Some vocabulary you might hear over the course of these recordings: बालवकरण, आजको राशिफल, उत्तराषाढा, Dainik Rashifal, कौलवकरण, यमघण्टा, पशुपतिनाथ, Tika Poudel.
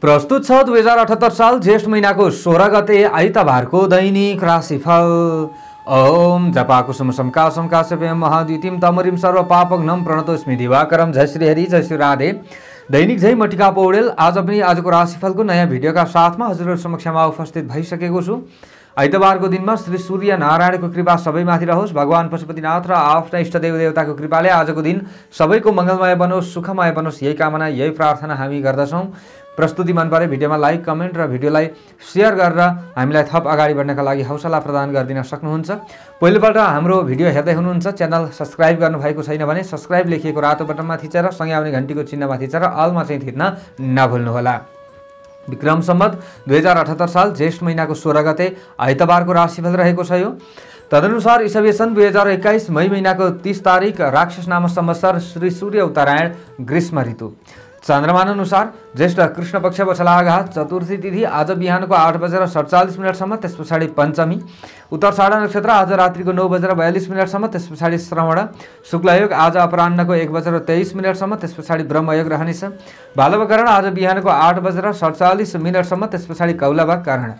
प्रस्तुत छ 2078 साल ज्येष्ठ महीनाको 16 गते आइतबारको दैनिक राशिफल। ओम जपाकुसुम समकासम काश्यपेयम महाद्युतिम तमरिम सर्वपापघ्नं प्रणतोस्मि दिवाकरम। जय श्री हरि, जय श्री राधे। दैनिक जय म टिका पौडेल। आज पनि आजको राशिफलको नयाँ भिडियोका साथमा हजुरहरु समक्षमा उपस्थित भइसकेको छु। आइतबारको दिनमा श्री सूर्य नारायणको कृपा सबैमाथि रहोस्। भगवान पशुपतिनाथ र आफ्ना इष्ट देवदेवताको कृपाले आजको दिन सबैको मंगलमय बनोस्, सुखमय बनोस्, यही कामना यही प्रार्थना हामी गर्दछौँ। प्रस्तुति मन परे भिडियोमा लाइक, कमेन्ट र भिडियोलाई सेयर गरेर हामीलाई थप अगाडि बढ्नका लागि हौसला प्रदान गरिदिन सक्नुहुन्छ। पहिलोपल्ट हाम्रो भिडियो हेर्दै हुनुहुन्छ, च्यानल सब्स्क्राइब गर्नुभएको छैन भने सब्स्क्राइब लेखिएको रातो बटनमा थिचेर सँगै आउने घण्टीको चिन्हमा थिचेर अलमा चाहिँ थिच्न नभुल्नुहोला। विक्रम संवत 2078 साल ज्येष्ठ महीनाको 16 गते आइतबारको राशिफल रहेको छ यो। तदनुसार ईसवी सन् 2021 मई महीनाको 30 तारिक राक्षस नाम संवत्सर श्री सूर्य उत्तरायण ग्रीष्म ऋतु। चन्द्रमान अनुसार ज्येष्ठ कृष्ण पक्ष वछलाघा चतुर्थी तिथि आज बिहानको 8:47 मिनटसम्म, त्यस पछाडि पञ्चमी। उत्तराषाढा नक्षत्र आज रात्रिको 9:42 मिनटसम्म, त्यस पछाडि श्रवण। शुक्लयोग आज अपराह्नको 1:23 मिनटसम्म, त्यस पछाडि ब्रह्मयोग रहनेछ। बालवकरण आज बिहानको 8:47 मिनटसम्म, त्यस पछाडि कौलवकरण।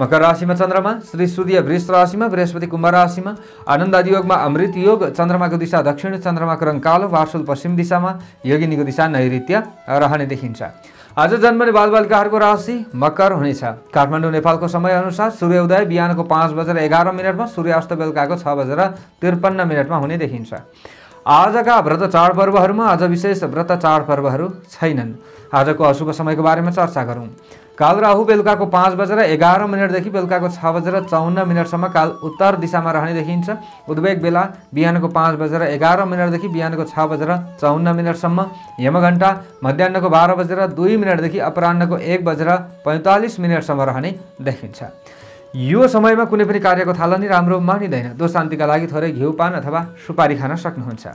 मकर राशिमा चन्द्रमा, श्री सूर्य वृष राशिमा, बृहस्पति कुम्भ राशिमा। आनन्दादि योगमा अमृत योग। चन्द्रमाको दिशा दक्षिण, चन्द्रमाको रङ कालो, वार्षुल पश्चिम दिशामा, योगिनीको दिशा नैऋत्य रहने देखिन्छ। आज जन्मने बालबालिकाहरूको राशि मकर हुनेछ। काठमाडौँ नेपालको समयअनुसार सूर्योदय बिहानको 5:11 मिनटमा, सूर्यास्त बेलुकाको 6:53 मिनटमा हुने देखिन्छ। आजका व्रत चाडपर्वहरूमा आज विशेष व्रत चाडपर्वहरू छैनन्। आजको अशुभ समयको बारेमा चर्चा गरौँ। काल राहु बेलुकाको 5:11 मिनटदेखि बेलुकाको 6:54 मिनटसम्म काल उत्तर दिशामा रहने देखिन्छ। उद्वेग बेला बिहानको 5:11 मिनटदेखि बिहानको 6:54 मिनटसम्म। यमघण्टा मध्याहको 12:02 मिनटदेखि अपराह्नको 1:45 मिनटसम्म रहने देखिन्छ। यो समयमा कुनै पनि कार्यको थालनी राम्रो मानिँदैन। दो शान्तिका लागि थोरै घिउपान अथवा सुपारी खान सक्नुहुन्छ।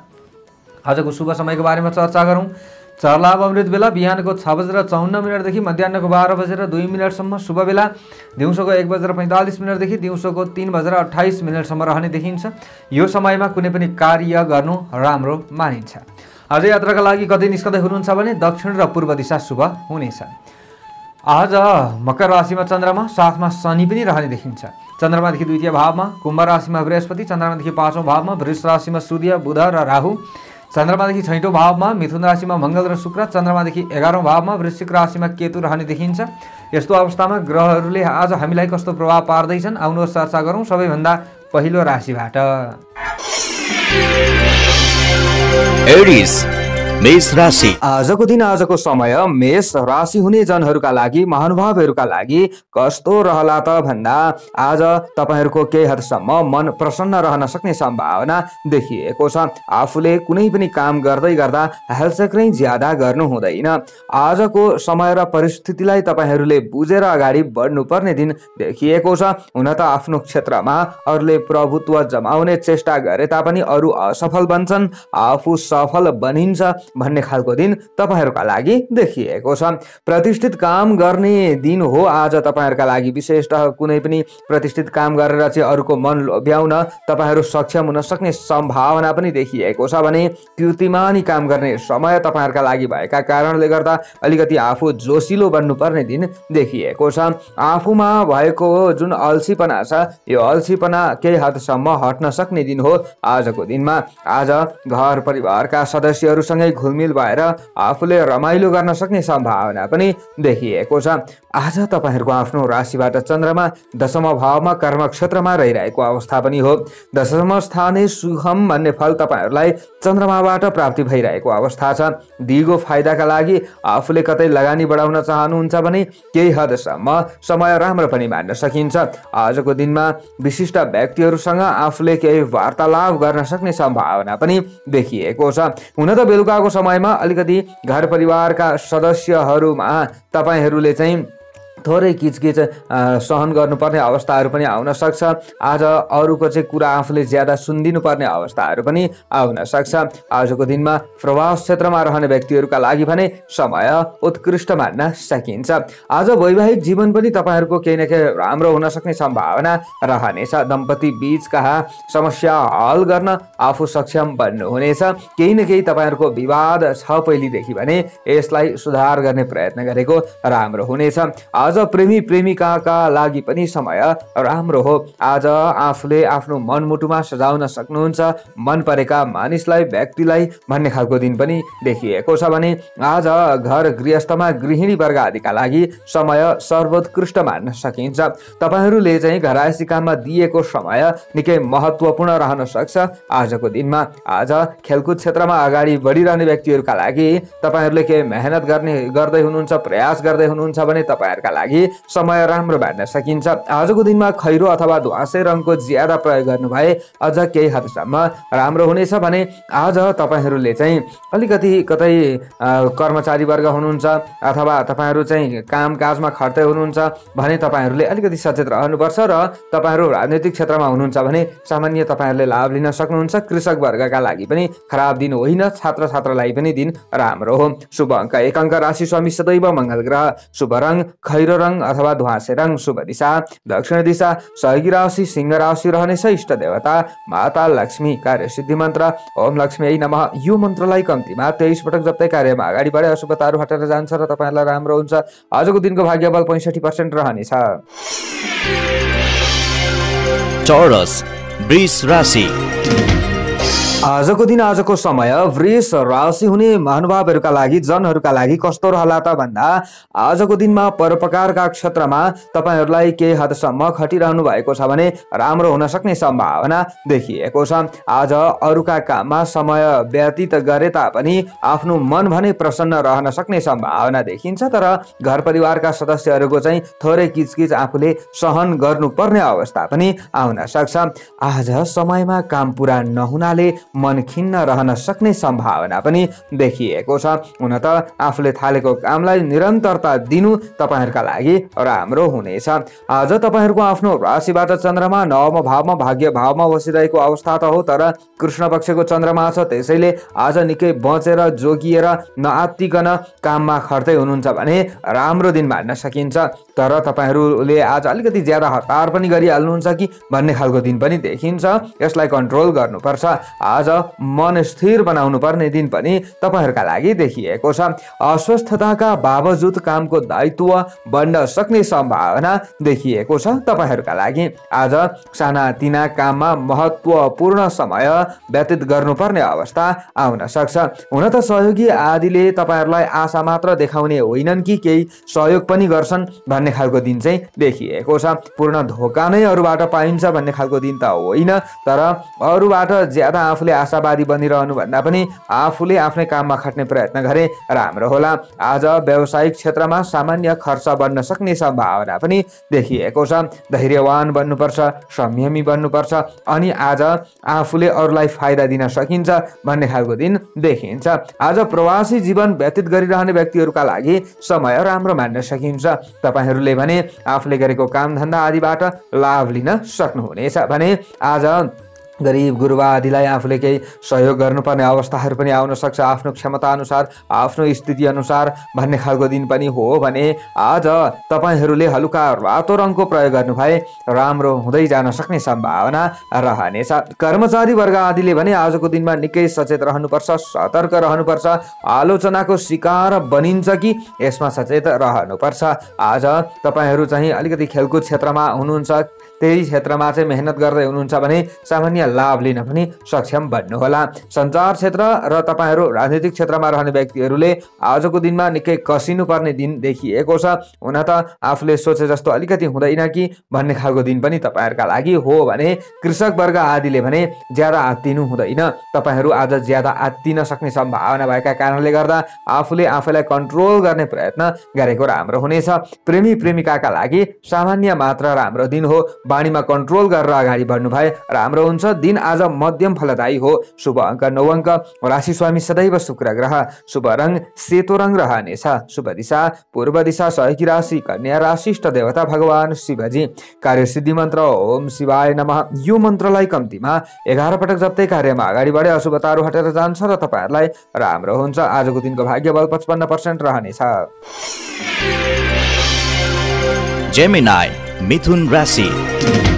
आजको शुभ समयको बारेमा चर्चा गरौँ। चरलाभ अमृत बेला बिहानको 6:54 मिनटदेखि मध्याहको 12:02 मिनटसम्म। शुभ बेला दिउँसोको 1:45 मिनटदेखि दिउँसोको 3:28 मिनटसम्म रहने देखिन्छ। यो समयमा कुनै पनि कार्य गर्नु राम्रो मानिन्छ। आज यात्राका लागि कतै निस्कदै हुनुहुन्छ भने दक्षिण र पूर्व दिशा शुभ हुनेछ। आज मकर राशिमा चन्द्रमा साथमा शनि पनि रहने देखिन्छ। चन्द्रमादेखि द्वितीय भावमा, कुम्भ राशिमा बृहस्पति, चन्द्रमादेखि 5औं भावमा, वृष राशिमा सूर्य बुध र राहु, चन्द्रमादेखि 6औं भावमा, मिथुन राशिमा मंगल र शुक्र, चन्द्रमादेखि 11औं भावमा, वृश्चिक राशिमा केतु रहने देखिन्छ। यस्तो अवस्थामा ग्रहहरूले आज हामीलाई कस्तो प्रभाव पार्दैछन् आउनुहोस् चर्चा गरौँ। सबैभन्दा पहिलो राशिबाट एरिस मेष राशि। आजको दिन आजको समय मेष राशि हुने जनहरूका लागि, महानुभावहरूका लागि कस्तो रहला त भन्दा आज तपाईँहरूको केही हदसम्म मन प्रसन्न रहन सक्ने सम्भावना देखिएको छ। आफूले कुनै पनि काम गर्दै गर्दा हेलचेक नै ज्यादा गर्नु हुँदैन। आजको समय र परिस्थितिलाई तपाईँहरूले बुझेर अगाडि बढ्नुपर्ने दिन देखिएको छ। हुन त आफ्नो क्षेत्रमा अरूले प्रभुत्व जमाउने चेष्टा गरे तापनि अरू असफल बन्छन्, आफू सफल बनिन्छ भन्ने खालको दिन तपाईँहरूका लागि देखिएको छ। प्रतिष्ठित काम गर्ने दिन हो आज तपाईँहरूका लागि। विशेषतः कुनै पनि प्रतिष्ठित काम गरेर चाहिँ अरूको मन लोभ्याउन तपाईँहरू सक्षम हुन सक्ने सम्भावना पनि देखिएको छ भने कीर्तिमानी काम गर्ने समय तपाईँहरूका लागि भएका कारणले गर्दा अलिकति आफू जोसिलो बन्नुपर्ने दिन देखिएको छ। आफूमा भएको जुन अल्छीपना छ यो अल्छीपना केही हदसम्म हट्न सक्ने दिन हो आजको दिनमा। आज घर परिवारका सदस्यहरूसँगै घुलमिल भएर आफूले रमाइलो गर्न सक्ने सम्भावना पनि देखिएको छ। आज तपाईँहरूको आफ्नो राशिबाट चन्द्रमा 10औं भावमा कर्म क्षेत्रमा रहिरहेको अवस्था पनि हो। 10म स्थाने सुखम भन्ने फल तपाईँहरूलाई चन्द्रमाबाट प्राप्ति भइरहेको अवस्था छ। दिगो फाइदाका लागि आफूले कतै लगानी बढाउन चाहनुहुन्छ भने केही हदसम्म समय राम्रो पनि मान्न सकिन्छ। आजको दिनमा विशिष्ट व्यक्तिहरूसँग आफूले केही वार्तालाप गर्न सक्ने सम्भावना पनि देखिएको छ। हुन त बेलुका समयमा अलिकति घर परिवारका सदस्यहरूमा तपाईँहरूले चाहिँ थोरै किचकिच सहन गर्नुपर्ने अवस्थाहरु पनि आउन सक्छ। आज अरूको चाहिँ कुरा आफूले ज्यादा सुन्दिनु पर्ने अवस्थाहरु पनि आउन सक्छ। आजको दिनमा प्रवास क्षेत्रमा रहने व्यक्तिहरुका लागि भने समय उत्कृष्ट मान्न सकिन्छ। आज वैवाहिक जीवन पनि तपाईहरुको केही न केही राम्रो हुन सक्ने सम्भावना रहनेछ। दम्पति बीचका समस्या हल गर्न आफू सक्षम बन्नु हुनेछ। केही न केही तपाईहरुको विवाद छ पहिली देखि भने यसलाई सुधार गर्ने प्रयत्न गरेको राम्रो हुनेछ। आज प्रेमी प्रेमिकाका लागि पनि समय राम्रो हो। आज आफूले आफ्नो मनमुटुमा सजाउन सक्नुहुन्छ। मन परेका मानिसलाई व्यक्तिलाई भन्ने खालको दिन पनि देखिएको छ भने आज घर गृहस्थमा गृहिणी वर्ग आदिका लागि समय सर्वोत्कृष्ट मान्न सकिन्छ। तपाईहरुले चाहिँ घरायसी काममा दिएको समय निकै महत्त्वपूर्ण रहन सक्छ। आजको दिनमा आज खेलकुद क्षेत्रमा अगाडि बढिरहने व्यक्तिहरुका लागि तपाईहरुले के मेहनत गर्दै हुनुहुन्छ, प्रयास गर्दै हुनुहुन्छ भने तपाईहरुका लागि समय राम्रो बाँड्न सकिन्छ। आजको दिनमा खैरो अथवा ध्वाँसे रङको ज्यादा प्रयोग गर्नु भए अझ केही हदसम्म राम्रो हुनेछ भने आज तपाईहरुले चाहिँ अलिकति कतै कर्मचारी वर्ग हुनुहुन्छ अथवा तपाईहरु चाहिँ कामकाजमा खर्दै हुनुहुन्छ भने तपाईहरुले अलिकति सचेत रहनुपर्छ र तपाईहरु राजनीतिक क्षेत्रमा हुनुहुन्छ भने सामान्य तपाईहरुले लाभ लिन सक्नुहुन्छ। कृषक वर्गका लागि पनि खराब दिन होइन, छात्र छात्रालाई पनि दिन राम्रो हो। शुभ अङ्क 1, राशि स्वामी सदैव मंगल ग्रह, शुभ रंग खैरो रंग अथवा ध्वाँसे रंग, शुभ दिशा दक्षिण दिशा, सहयोगी राशि सिंह राशि रहनेछ। इष्ट देवता माता लक्ष्मी, कार्य सिद्धि मन्त्र ओम लक्ष्मी नमः। यो मन्त्रलाई कम्तीमा 23 पटक जप्दै कार्यमा अगाडि बढे अशुभताहरू हटेर जान्छ र तपाईहरुलाई राम्रो हुन्छ। आजको दिनको भाग्यबल 65% रहनेछ। चौरस वृष राशि, आजको दिन आजको समय वृष राशि हुने महानुभावहरूका लागि जनहरूका लागि कस्तो रहला त भन्दा आजको दिनमा परोपकारका क्षेत्रमा तपाईहरुलाई केही हदसम्म खटिरहनु भएको छ भने राम्रो हुन सक्ने सम्भावना देखिएको छ। आज अरूका काममा समय व्यतीत गरे तापनि आफ्नो मन भने प्रसन्न रहन सक्ने सम्भावना देखिन्छ। तर घर परिवारका सदस्यहरूको चाहिँ थोरै किचकिच आफूले सहन गर्नुपर्ने अवस्था पनि आउन सक्छ। आज समयमा काम पूरा नहुनाले मन खिन्न रहन सक्ने सम्भावना पनि देखिएको छ। हुन त आफूले थालेको कामलाई निरन्तरता दिनु तपाईहरुका लागि राम्रो हुनेछ। आज तपाईहरुको आफ्नो राशिबाट चन्द्रमा नवम भावमा भाग्य भावमा बसिरहेको अवस्था त हो, तर कृष्ण पक्षको चन्द्रमा छ। त्यसैले आज निकै बचेर जोगिएर नआत्तिकन काममा खट्दै हुनुहुन्छ भने राम्रो दिन मान्न सकिन्छ। तर तपाईहरुले आज अलिकति ज्यादा हतार पनि गरिहाल्नुहुन्छ कि भन्ने खालको दिन पनि देखिन्छ। यसलाई कन्ट्रोल गर्नुपर्छ। आज मन स्थिर बनाउनु पर्ने दिन पनि तपाईहरुका लागि देखिएको छ। अस्वस्थताका बावजुद कामको दायित्व बन्न सक्ने सम्भावना देखिएको छ। तपाईहरुका लागि आज सानातिना काममा महत्त्वपूर्ण समय व्यतीत गर्नुपर्ने अवस्था आउन सक्छ। हुन त सहयोगी आदिले तपाईहरुलाई आशा मात्र देखाउने होइनन् कि केही सहयोग पनि गर्छन् भन्ने खालको दिन चाहिँ देखिएको छ। पूर्ण धोका नै अरूबाट पाइन्छ भन्ने खालको दिन त होइन, तर अरूबाट ज्यादा आफूले आशावादी बनिरहनु भन्दा पनि आफूले आफ्नै काममा खट्ने प्रयत्न गरे राम्रो होला। आज व्यावसायिक क्षेत्रमा सामान्य खर्च बन्न सक्ने सम्भावना पनि देखिएको छ। धैर्यवान बन्नुपर्छ, संयमी बन्नुपर्छ अनि आज आफूले अरूलाई फाइदा दिन सकिन्छ भन्ने खालको दिन देखिन्छ। आज प्रवासी जीवन व्यतीत गरिरहने व्यक्तिहरुका लागि समय राम्रो मान्न सकिन्छ। तपाईहरुले भने आफूले गरेको कामधन्दा आदिबाट लाभ लिन सक्नुहुनेछ भने आज गरीब गुरुवा आदिलाई आफूले केही सहयोग गर्नुपर्ने अवस्थाहरू पनि आउन सक्छ। आफ्नो क्षमता अनुसार आफ्नो स्थिति अनुसार भन्ने खालको दिन पनि हो भने आज तपाईहरुले हलुका रातो रङको प्रयोग गर्नु भए राम्रो हुँदै जान सक्ने सम्भावना रहनेछ। कर्मचारी वर्ग आदिले भने आजको दिनमा निकै सचेत रहनुपर्छ, सतर्क रहनुपर्छ। आलोचनाको शिकार बनिन्छ कि यसमा सचेत रहनुपर्छ। आज तपाईहरु चाहिँ अलिकति खेलकुद क्षेत्रमा हुनुहुन्छ, त्यही क्षेत्रमा चाहिँ मेहनत गर्दै हुनुहुन्छ भने सामान्य लाभ लिन पनि सक्षम बन्नुहोला। सञ्चार क्षेत्र र तपाईहरु राजनीतिक क्षेत्रमा रहने व्यक्तिहरुले आजको दिनमा निकै कसिनुपर्ने दिन देखिएको छ। हुन त आफूले सोचे जस्तो अलिकति हुँदैन कि भन्ने खालको दिन पनि तपाईहरुका लागि हो भने कृषक वर्ग आदिले भने ज्यादा आत्तिनु हुँदैन। तपाईहरु आज ज्यादा आत्तिन सक्ने सम्भावना भएका कारणले गर्दा आफूले आफैलाई कन्ट्रोल गर्ने प्रयत्न गरेको राम्रो हुनेछ। प्रेमी प्रेमिकाका लागि सामान्य मात्र राम्रो दिन हो। बानीमा कन्ट्रोल गरेर अगाडि बढ्नु भए राम्रो हुन्छ। दिन आज मध्यम फलदायी हो। शुभ अङ्क 9 अङ्क। राशि स्वामी सदैव शुक्र ग्रह। शुभ रंग सेतो रंग रहनेछ। शुभ दिशा पूर्व दिशा। सहयोगी राशि कन्या राशि। इष्ट देवता भगवान शिवजी। कार्य सिद्धि मन्त्र ओम शिवाय नमः। यो मन्त्रलाई कम्तिमा 11 पटक जप्दै कार्यमा अगाडि बढे अशुभताहरू हटेर जान्छ र तपाईहरुलाई राम्रो हुन्छ। आजको दिनको भाग्य बल 55% रहनेछ। जेमिनाई मिथुन राशि।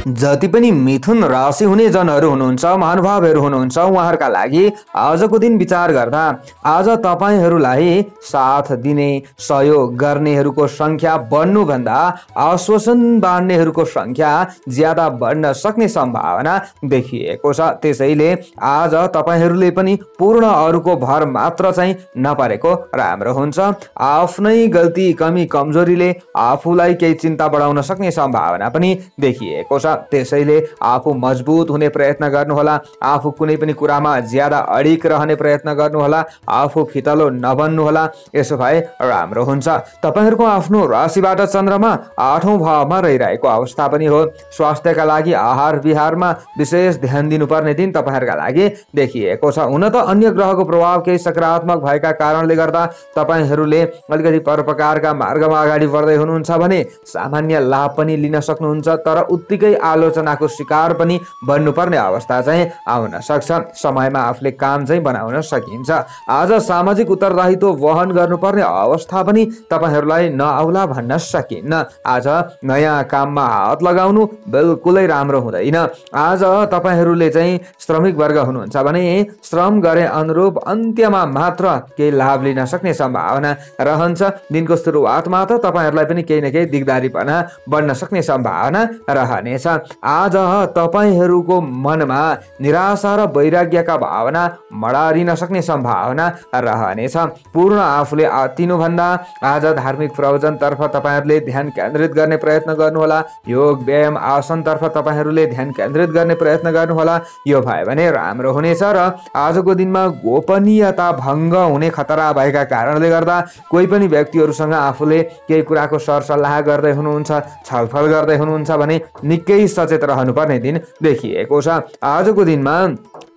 जति पनि मिथुन राशि हुने जनहरू हुनुहुन्छ, महानुभावहरू हुनुहुन्छ, उहाँहरूका लागि आजको दिन विचार गर्दा आज तपाईहरूलाई साथ दिने सहयोग गर्नेहरूको संख्या बढ्नु भन्दा आश्वासन बाँड्नेहरूको संख्या ज्यादा बढ्न सक्ने सम्भावना देखिएको छ। त्यसैले आज तपाईहरूले पनि पूर्ण अरूको भर मात्र चाहिँ नपरेको राम्रो हुन्छ। आफ्नै गल्ती कमी कमजोरीले आफूलाई केही चिन्ता बढाउन सक्ने सम्भावना पनि देखिएको छ। त्यसैले आफू मजबुत हुने प्रयत्न गर्नुहोला। आफू कुनै पनि कुरामा ज्यादा अडिक रहने प्रयत्न गर्नुहोला। आफू फितलो नबन्नुहोला, यसो भए राम्रो हुन्छ। तपाईहरुको आफ्नो राशिबाट चन्द्रमा 8औं भावमा रहिरहेको अवस्था पनि हो। स्वास्थ्यका लागि आहार विहारमा विशेष ध्यान दिनुपर्ने दिन तपाईहरुका लागि देखिएको छ। हुन त अन्य ग्रहको प्रभाव केही सकारात्मक भएका कारणले गर्दा तपाईहरुले अलिकति परोपकारका मार्गमा अगाडि बढ्दै हुनुहुन्छ भने सामान्य लाभ पनि लिन सक्नुहुन्छ, तर उत्तिकै आलोचनाको शिकार पनि बन्नुपर्ने अवस्था चाहिँ आउन सक्छ। समयमा आफूले काम चाहिँ बनाउन सकिन्छ। आज सामाजिक उत्तरदायित्व वहन गर्नुपर्ने अवस्था पनि तपाईहरूलाई नआउला भन्न सकिन्न। आज नयाँ काममा हात लगाउनु बिल्कुलै राम्रो हुँदैन। आज तपाईहरूले चाहिँ श्रमिक वर्ग हुनुहुन्छ भने श्रम गरे अनुरूप अन्त्यमा मात्र केही लाभ लिन सक्ने सम्भावना रहन्छ। दिनको सुरुवातमा त तपाईहरूलाई पनि केही न केही दिगदारीपना बढ्न सक्ने सम्भावना रहनेछ। आज तपाईहरूको मनमा निराशा र वैराग्यका भावना मडारिन सक्ने सम्भावना रहनेछ। पूर्ण आफूले आतिनुभन्दा आज धार्मिक प्रवचनतर्फ तपाईहरूले ध्यान केन्द्रित गर्ने प्रयत्न गर्नुहोला। योग व्यायाम आसनतर्फ तपाईहरूले ध्यान केन्द्रित गर्ने प्रयत्न गर्नुहोला। यो भयो भने राम्रो हुनेछ। र आजको दिनमा गोपनीयता भङ्ग हुने खतरा भएका कारणले गर्दा कोही पनि व्यक्तिहरूसँग आफूले केही कुराको सरसल्लाह गर्दै हुनुहुन्छ, छलफल गर्दै हुनुहुन्छ भने निकै सचेत रहनुपर्ने दिन देखिएको छ। आजको दिनमा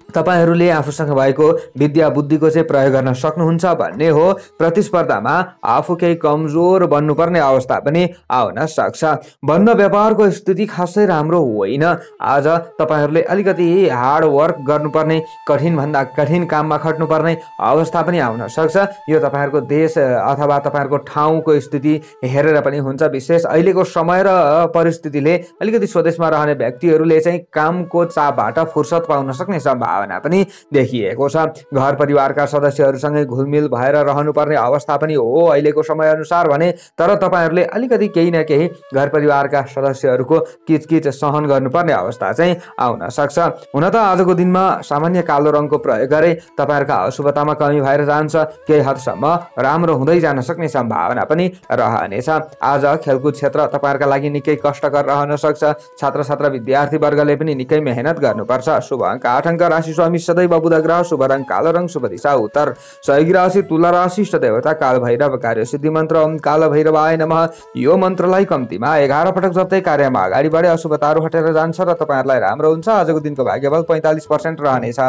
तपाईहरूले आफूसँग भएको विद्या बुद्धिको चाहिँ प्रयोग गर्न सक्नुहुन्छ भन्ने हो। प्रतिस्पर्धामा आफू केही कमजोर बन्नुपर्ने अवस्था पनि आउन सक्छ। बन्द व्यापारको स्थिति खासै राम्रो होइन। आज तपाईहरूले अलिकति हार्ड वर्क गर्नुपर्ने, कठिनभन्दा कठिन काममा खट्नुपर्ने अवस्था पनि आउन सक्छ। यो तपाईहरूको देश अथवा तपाईहरूको ठाउँको स्थिति हेरेर पनि हुन्छ। विशेष अहिलेको समय र परिस्थितिले अलिकति स्वदेशमा रहने व्यक्तिहरूले चाहिँ कामको चापबाट फुर्सद पाउन सक्ने सम्भावना पनि देखिएको छ। घर परिवारका सदस्यहरूसँगै घुलमिल भएर रहनुपर्ने अवस्था पनि हो अहिलेको समय अनुसार भने, तर तपाईहरूले अलिकति केही न केही घर परिवारका सदस्यहरूको किचकिच सहन गर्नुपर्ने अवस्था चाहिँ आउन सक्छ। हुन त आजको दिनमा सामान्य कालो रङको प्रयोग गरे तपाईहरूका अशुभतामा कमी भएर जान्छ। केही हदसम्म राम्रो हुँदै जान सक्ने सम्भावना पनि रहनेछ। आज खेलकुद क्षेत्र तपाईहरूका लागि निकै कष्टकर रहन सक्छ। छात्र छात्रा विद्यार्थीवर्गले पनि निकै मेहनत गर्नुपर्छ। शुभ अङ्क 8 अङ्क। राशि स्वामी सदैव बुध ग्रह। शुभ रंग कालो रंग। शुभ दिशा उत्तर। सहयोगी राशि तुला राशि। इष्ट देवता काल भैरव। कार्य सिद्धि मन्त्र ओम काल भैरवाय नमः। यो मन्त्रलाई कम्तिमा 11 पटक जप्दै कार्यमा अगाडि बढे अशुभताहरू हटेर जान्छ र तपाईहरुलाई राम्रो हुन्छ। आजको दिनको भाग्य बल 45% रहनेछ।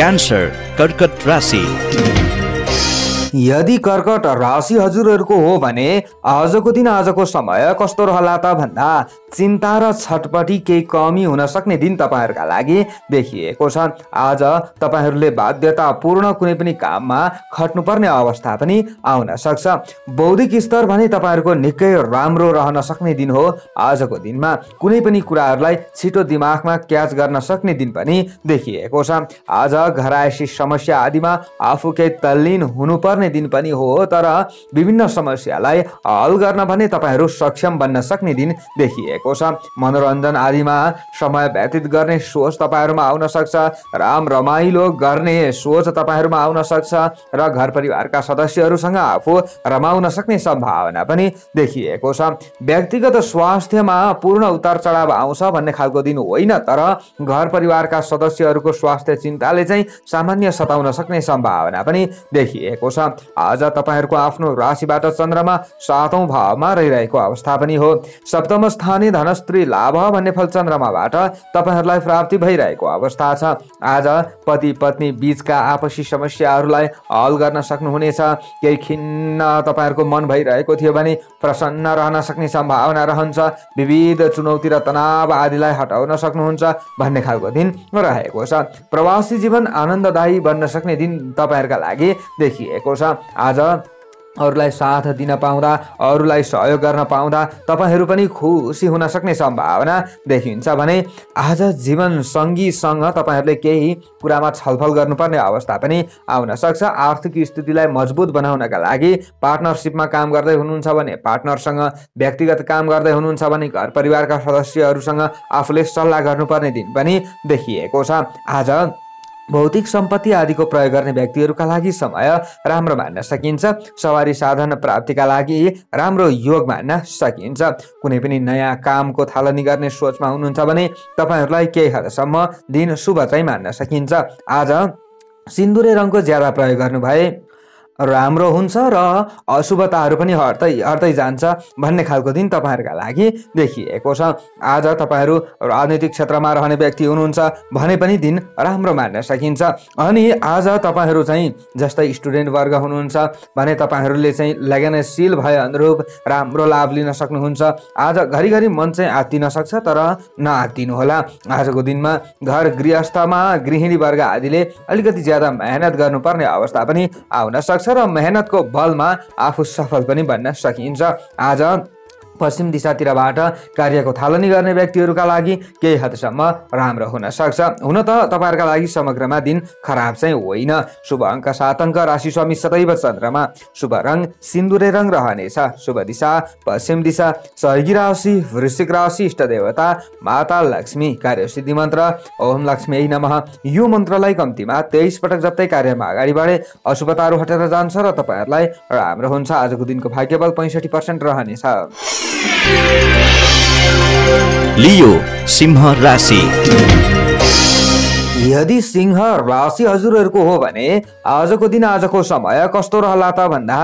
क्यान्सर कर्कट राशि। यदि कर्कट राशि हजुरहरूको हो भने आजको दिन आजको समय कस्तो रहला त भन्दा चिन्ता र छटपटी केही कमी हुन सक्ने दिन तपाईहरुका लागि देखिएको छ। आज तपाईहरुले बाध्यतापूर्ण कुनै पनि काममा खट्नुपर्ने अवस्था पनि आउन सक्छ। बौद्धिक स्तर भने तपाईहरुको निकै राम्रो रहन सक्ने दिन हो। आजको दिनमा कुनै पनि कुराहरूलाई छिटो दिमागमा क्याच गर्न सक्ने दिन पनि देखिएको छ। आज घरायसी समस्या आदिमा आफू केही तल्लीन हुनुपर्ने दिन पनि हो, तर विभिन्न समस्यालाई हल गर्न भने तपाईहरू सक्षम बन्न सक्ने दिन देखिएको छ। मनोरञ्जन आदिमा समय व्यतीत गर्ने सोच तपाईहरुमा आउन सक्छ, राम रमाइलो गर्ने सोच तपाईहरुमा आउन सक्छ र घर परिवारका सदस्यहरुसँग आफू रमाउन सक्ने सम्भावना पनि देखिएको छ। व्यक्तिगत स्वास्थ्यमा पूर्ण उतार चढाव आउँछ भन्ने खालको दिन होइन, तर घर परिवारका सदस्यहरुको स्वास्थ्य चिन्ताले चाहिँ सामान्य सताउन सक्ने सम्भावना पनि देखिएको छ। आज तपाईहरुको आफ्नो राशिबाट चन्द्रमा 7औं भावमा रहिरहेको अवस्था पनि हो। सप्तम स्थाने धनश्री लाभ भन्ने फल चन्द्रमाबाट तपाईहरुलाई प्राप्ति भइरहेको अवस्था छ। आज पति पत्नी बीचका आपसी समस्याहरुलाई हल गर्न सक्नुहुनेछ। केही खिन्न तपाईहरुको मन भइरहेको थियो भने प्रसन्न रहन सक्ने सम्भावना रहन्छ। विविध चुनौती र तनाव आदिलाई हटाउन सक्नुहुन्छ भन्ने खालको दिन रहेको छ। प्रवासी जीवन आनन्ददायी बन्न सक्ने दिन तपाईहरुका लागि देखिएको छ। आज अरूलाई साथ दिन पाउँदा, अरूलाई सहयोग गर्न पाउँदा तपाईहरु पनि खुसी हुन सक्ने सम्भावना देखिन्छ भने आज जीवन सङ्गीसँग तपाईहरुले केही कुरामा छलफल गर्नुपर्ने अवस्था पनि आउन सक्छ। आर्थिक स्थितिलाई मजबुत बनाउनका लागि पार्टनरशिपमा काम गर्दै हुनुहुन्छ भने पार्टनरसँग, व्यक्तिगत काम गर्दै हुनुहुन्छ भने घर परिवारका सदस्यहरूसँग आफूले सल्लाह गर्नुपर्ने दिन पनि देखिएको छ। आज भौतिक सम्पत्ति आदिको प्रयोग गर्ने व्यक्तिहरुका लागि समय राम्रो मान्न सकिन्छ। सवारी साधन प्राप्तिका लागि राम्रो योग मान्न सकिन्छ। कुनै पनि नयाँ कामको थालनी गर्ने सोचमा हुनुहुन्छ भने तपाईहरुलाई केही हदसम्म दिन शुभ चाहिँ मान्न सकिन्छ। आज सिन्दुरे रङको ज्यादा प्रयोग गर्नु भए राम्रो हुन्छ र अशुभताहरु पनि हट्दै जान्छ भन्ने खालको दिन तपाईहरुका लागि देखिएको छ। आज तपाईहरु राजनीतिक क्षेत्रमा रहने व्यक्ति हुनुहुन्छ भने पनि दिन राम्रो मान्न सकिन्छ। अनि आज तपाईहरु चाहिँ जस्तै स्टुडेन्ट वर्ग हुनुहुन्छ भने तपाईहरुले चाहिँ लगनशील भए अनुरूप राम्रो लाभ लिन सक्नुहुन्छ। आज घरिघरि मन चाहिँ आत्तिन सक्छ, तर नआत्तिनु होला। आजको दिनमा घर गृहस्थमा गृहिणी वर्ग आदिले अलिकति ज्यादा मेहनत गर्नुपर्ने अवस्था पनि आउन सक्छ र मेहनतको बलमा आफू सफल पनि बन्न सकिन्छ। आज पश्चिम दिशातिरबाट कार्यको थालनी गर्ने व्यक्तिहरुका लागि केही हदसम्म राम्रो हुन सक्छ। हुन त तपाईहरुका लागि समग्रमा दिन खराब चाहिँ होइन। शुभ अङ्क 7 अङ्क, राशि स्वामी सदैव चन्द्रमा, शुभ रङ सिन्दुरे रङ रहनेछ, शुभ दिशा पश्चिम दिशा, सहयोगी राशि वृश्चिक राशि, इष्ट देवता माता लक्ष्मी, कार्य सिद्धि मन्त्र ओम लक्ष्मीयै नमः। यो मन्त्रलाई कम्तीमा 23 पटक जप्दै कार्यमा अगाडि बढे अशुभताहरू हटेर जान्छ र तपाईहरुलाई राम्रो हुन्छ। आजको दिनको भाग्यबल 65% रहनेछ। लियो सिंह राशि। यदि सिंह राशि हजुरहरुको हो भने आजको दिन आजको समय कस्तो रहला त भन्दा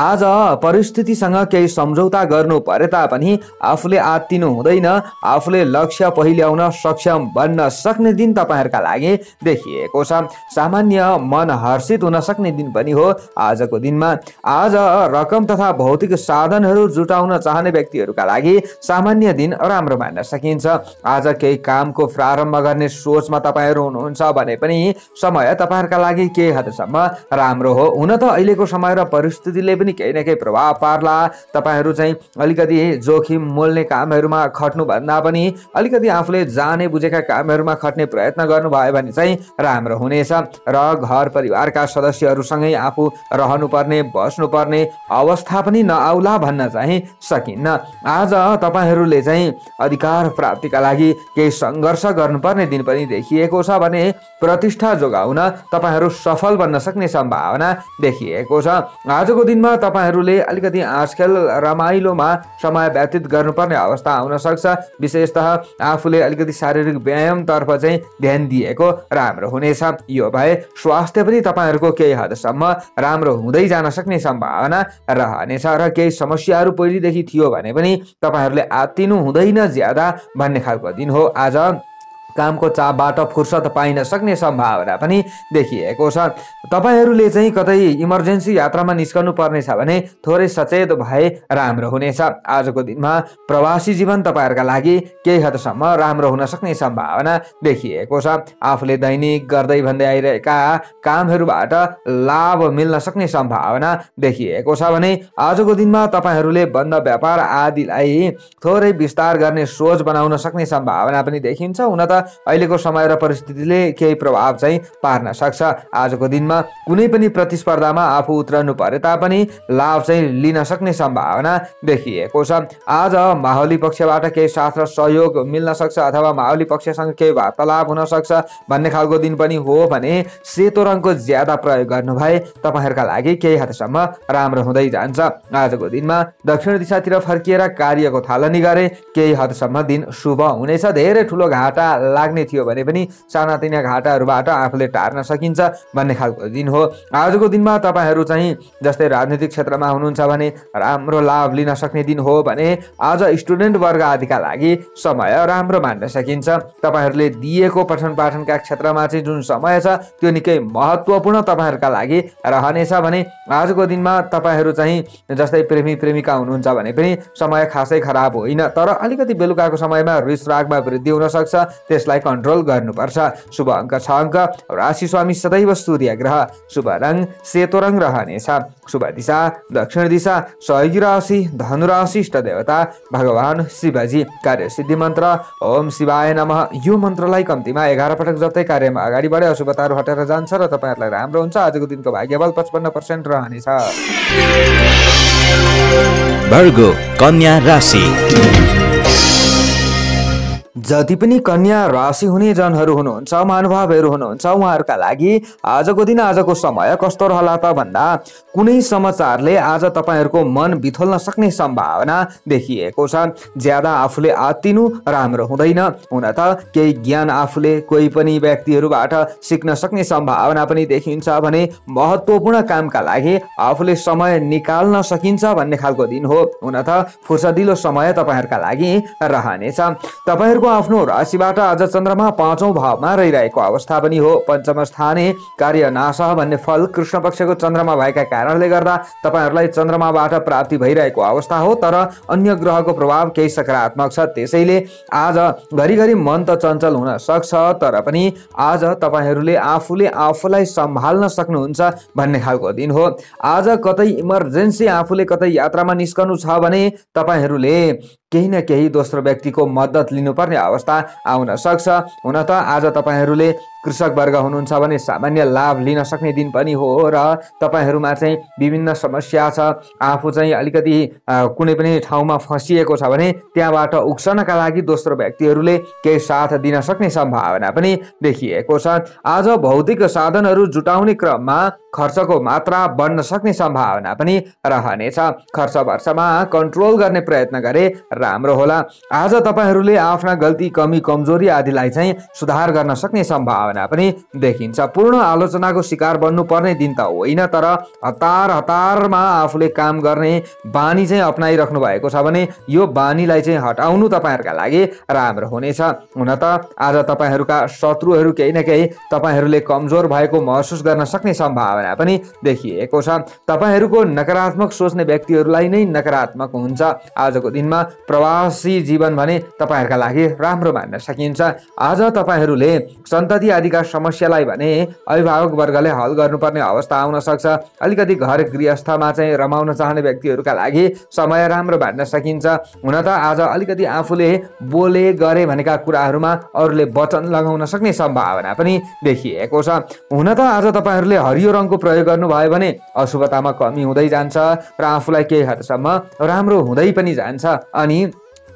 आज परिस्थितिसँग केही सम्झौता गर्नु परे तापनि आफूले आत्तिनु हुँदैन। आफूले लक्ष्य पहिल्याउन सक्षम बन्न सक्ने दिन तपाईहरुका लागि देखिएको छ। सामान्य मन हर्षित हुन सक्ने दिन पनि हो आजको दिनमा। आज रकम तथा भौतिक साधनहरू जुटाउन चाहने व्यक्तिहरुका लागि सामान्य दिन राम्रो मान्न सकिन्छ। आज केही कामको प्रारम्भ गर्ने सोचमा तपाईहरु हुनुहुन्छ भने पनि समय तपाईहरुका लागि केही हदसम्म राम्रो हो। हुन त अहिलेको समय र परिस्थितिले पनि केही न केही प्रभाव पार्ला। तपाईहरु चाहिँ अलिकति जोखिम मोल्ने कामहरुमा खट्नु भन्दा पनि अलिकति आफूले जाने बुझेका कामहरुमा खट्ने प्रयत्न गर्नुभयो भने चाहिँ राम्रो हुनेछ र घर परिवारका सदस्यहरुसँगै आफू रहनुपर्ने बस्नुपर्ने अवस्था पनि नआउला भन्न चाहिँ सकिन्न। आज तपाईहरुले चाहिँ अधिकार प्राप्तिका लागि केही संघर्ष गर्नुपर्ने दिन पनि देखिएको छ भने प्रतिष्ठा जोगाउन तपाईहरु सफल बन्न सक्ने सम्भावना देखिएको छ। आजको दिनमा तपाईहरुले अलिकति आजकल रमाइलोमा समय व्यतीत गर्नुपर्ने अवस्था आउन सक्छ। विशेषतः आफूले अलिकति शारीरिक व्यायामतर्फ चाहिँ ध्यान दिएको राम्रो हुनेछ। यो भए स्वास्थ्य पनि तपाईहरुको केही हदसम्म राम्रो हुँदै जान सक्ने सम्भावना रहनेछ र केही समस्याहरू पहिलेदेखि थियो भने पनि तपाईहरुले आत्तिनु हुँदैन ज्यादा भन्ने खालको दिन हो। आज कामको चापबाट फुर्सद पाइन सक्ने सम्भावना पनि देखिएको छ। तपाईहरुले चाहिँ कतै इमर्जेन्सी यात्रामा निस्कनु पर्ने छ भने थोरै सचेत भए राम्रो हुनेछ। आजको दिनमा प्रवासी जीवन तपाईहरुका लागि केही हदसम्म राम्रो हुन सक्ने सम्भावना देखिएको छ। आफूले दैनिक गर्दै भन्दै आइरहेका कामहरुबाट लाभ मिल्न सक्ने सम्भावना देखिएको छ भने आजको दिनमा तपाईहरुले बन्द व्यापार आदिलाई थोरै विस्तार गर्ने सोच बनाउन सक्ने सम्भावना पनि देखिन्छ। हुन त अहिलेको समय र परिस्थितिले केही प्रभाव चाहिँ पार्न सक्छ। आजको दिनमा कुनै पनि प्रतिस्पर्धामा आफू उत्रनु परे तापनि लाभ चाहिँ लिन सक्ने सम्भावना देखिएको छ। आज माहौली पक्षबाट केही साथ र सहयोग मिल्न सक्छ अथवा माहौली पक्षसँग केही वार्तालाप हुन सक्छ भन्ने खालको दिन पनि हो भने सेतो रङको ज्यादा प्रयोग गर्नु भए तपाईहरुका लागि केही हदसम्म राम्रो हुँदै जान्छ। आजको दिनमा दक्षिण दिशातिर फर्किएर कार्यको थालनी गरे केही हदसम्म दिन शुभ हुनेछ। धेरै ठूलो घाटा लाग्ने थियो भने पनि सानातिना घाटाहरुबाट आफूले टार्न सकिन्छ भन्ने खालको दिन हो। आजको दिनमा तपाईहरु चाहिँ जस्तै राजनीतिक क्षेत्रमा हुनुहुन्छ भने राम्रो लाभ लिन सक्ने दिन हो भने आज स्टुडेन्ट वर्ग आदिका लागि समय राम्रो मान्न सकिन्छ। तपाईहरुले दिएको पठन पाठनका क्षेत्रमा चाहिँ जुन समय छ त्यो निकै महत्त्वपूर्ण तपाईहरुका लागि रहनेछ भने आजको दिनमा तपाईहरु चाहिँ जस्तै प्रेमी प्रेमिका हुनुहुन्छ भने पनि समय खासै खराब होइन, तर अलिकति बेलुकाको समयमा रिस रागमा वृद्धि हुन सक्छ, त्यसलाई कन्ट्रोल गर्नुपर्छ। शुभ अङ्क 6 अङ्क, राशि स्वामी सदैव सूर्य ग्रह, शुभ रङ सेतो रङ रहनेछ, शुभ दिशा दक्षिण दिशा, सहयोगी राशि धनु राशि, इष्ट देवता भगवान शिवजी, कार्य सिद्धि मन्त्र ओम शिवाय नमः। यो मन्त्रलाई कम्तिमा 11 पटक जप्दै कार्यमा अगाडि बढे अशुभताहरू हटेर जान्छ र तपाईहरुलाई राम्रो हुन्छ। आजको दिनको भाग्यबल 55% रहनेछ। वर्गो कन्या राशि। जति पनि कन्या राशि हुने जनहरू हुनुहुन्छ, महानुभावहरू हुनुहुन्छ, उहाँहरूका लागि आजको दिन आजको समय कस्तो रहला त भन्दा कुनै समाचारले आज तपाईहरुको मन बिथोल्न सक्ने सम्भावना देखिएको छ। ज्यादा आफूले आत्तिनु राम्रो हुँदैन। हुन त केही ज्ञान आफूले कोही पनि व्यक्तिहरुबाट सिक्न सक्ने सम्भावना पनि देखिन्छ भने महत्त्वपूर्ण कामका लागि आफूले समय निकाल्न सकिन्छ भन्ने खालको दिन हो। हुन त फुर्सदिलो समय तपाईहरुका लागि रहनेछ। तपाईहरुको आफ्नो राशिबाट आज चन्द्रमा 5औं भावमा रहिरहेको अवस्था पनि हो। पञ्चम स्थाने कार्य नाश भन्ने फल कृष्ण पक्षको चन्द्रमा भएका कारणले गर्दा तपाईहरुलाई चन्द्रमाबाट प्राप्ति भइरहेको अवस्था हो, तर अन्य ग्रहको प्रभाव केही सकारात्मक छ। त्यसैले आज घरिघरि मन त चञ्चल हुन सक्छ, तर पनि आज तपाईहरुले आफूले आफूलाई सम्हाल्न सक्नुहुन्छ भन्ने खालको दिन हो। आज कतै इमर्जेन्सी आफूले कतै यात्रामा निस्कनु छ भने तपाईहरुले केही न केही दोस्रो व्यक्तिको मद्दत लिनुपर्ने अवस्था आउन सक्छ। हुन त आज तपाईहरुले कृषक वर्ग हुनुहुन्छ भने सामान्य लाभ लिन सक्ने दिन पनि हो र तपाईहरुमा चाहिँ विभिन्न समस्या छ, आफू चाहिँ अलिकति कुनै पनि ठाउँमा फसिएको छ भने त्यहाँबाट उक्सनका लागि दोस्रो व्यक्तिहरुले केही साथ दिन सक्ने सम्भावना पनि देखिएको छ। आज भौतिक साधनहरु जुटाउने क्रममा खर्चको मात्रा बढ्न सक्ने सम्भावना पनि रहनेछ। खर्च वर्षमा कन्ट्रोल गर्ने प्रयत्न गरे राम्रो होला। आज तपाईहरुले आफ्ना गल्ती कमी कमजोरी आदिलाई चाहिँ सुधार गर्न सक्ने सम्भावना पनि देखिन्छ। पूर्ण आलोचनाको शिकार बन्नुपर्ने दिन त होइन, तर हतार हतारमा आफूले काम गर्ने बानी चाहिँ अपनाइराख्नु भएको छ भने यो बानीलाई चाहिँ हटाउनु तपाईहरुका लागि राम्रो हुनेछ। हुन त आज तपाईहरुका शत्रुहरू केही न केही तपाईहरुले कमजोर भएको महसुस गर्न सक्ने सम्भावना पनि देखिएको छ। तपाईहरुको नकारात्मक सोच्ने व्यक्तिहरुलाई नै नकारात्मक हुन्छ। आजको दिनमा प्रवासी जीवन भने तपाईहरुका लागि राम्रो मान्न सकिन्छ। आज तपाईहरुले सन्तति आदिका समस्यालाई भने अभिभावक वर्गले हल गर्नुपर्ने अवस्था आउन सक्छ। अलिकति घर गृहस्थमा चाहिँ रमाउन चाहने व्यक्तिहरुका लागि समय राम्रो मान्न सकिन्छ। हुन त आज अलिकति आफूले बोले गरे भनेका कुराहरुमा अरूले वचन लगाउन सक्ने सम्भावना पनि देखिएको छ। हुन त आज तपाईहरुले हरियो रङको प्रयोग गर्नुभयो भने अशुभतामा कमी हुँदै जान्छ र आफूलाई केही हदसम्म राम्रो हुँदै पनि जान्छ। अनि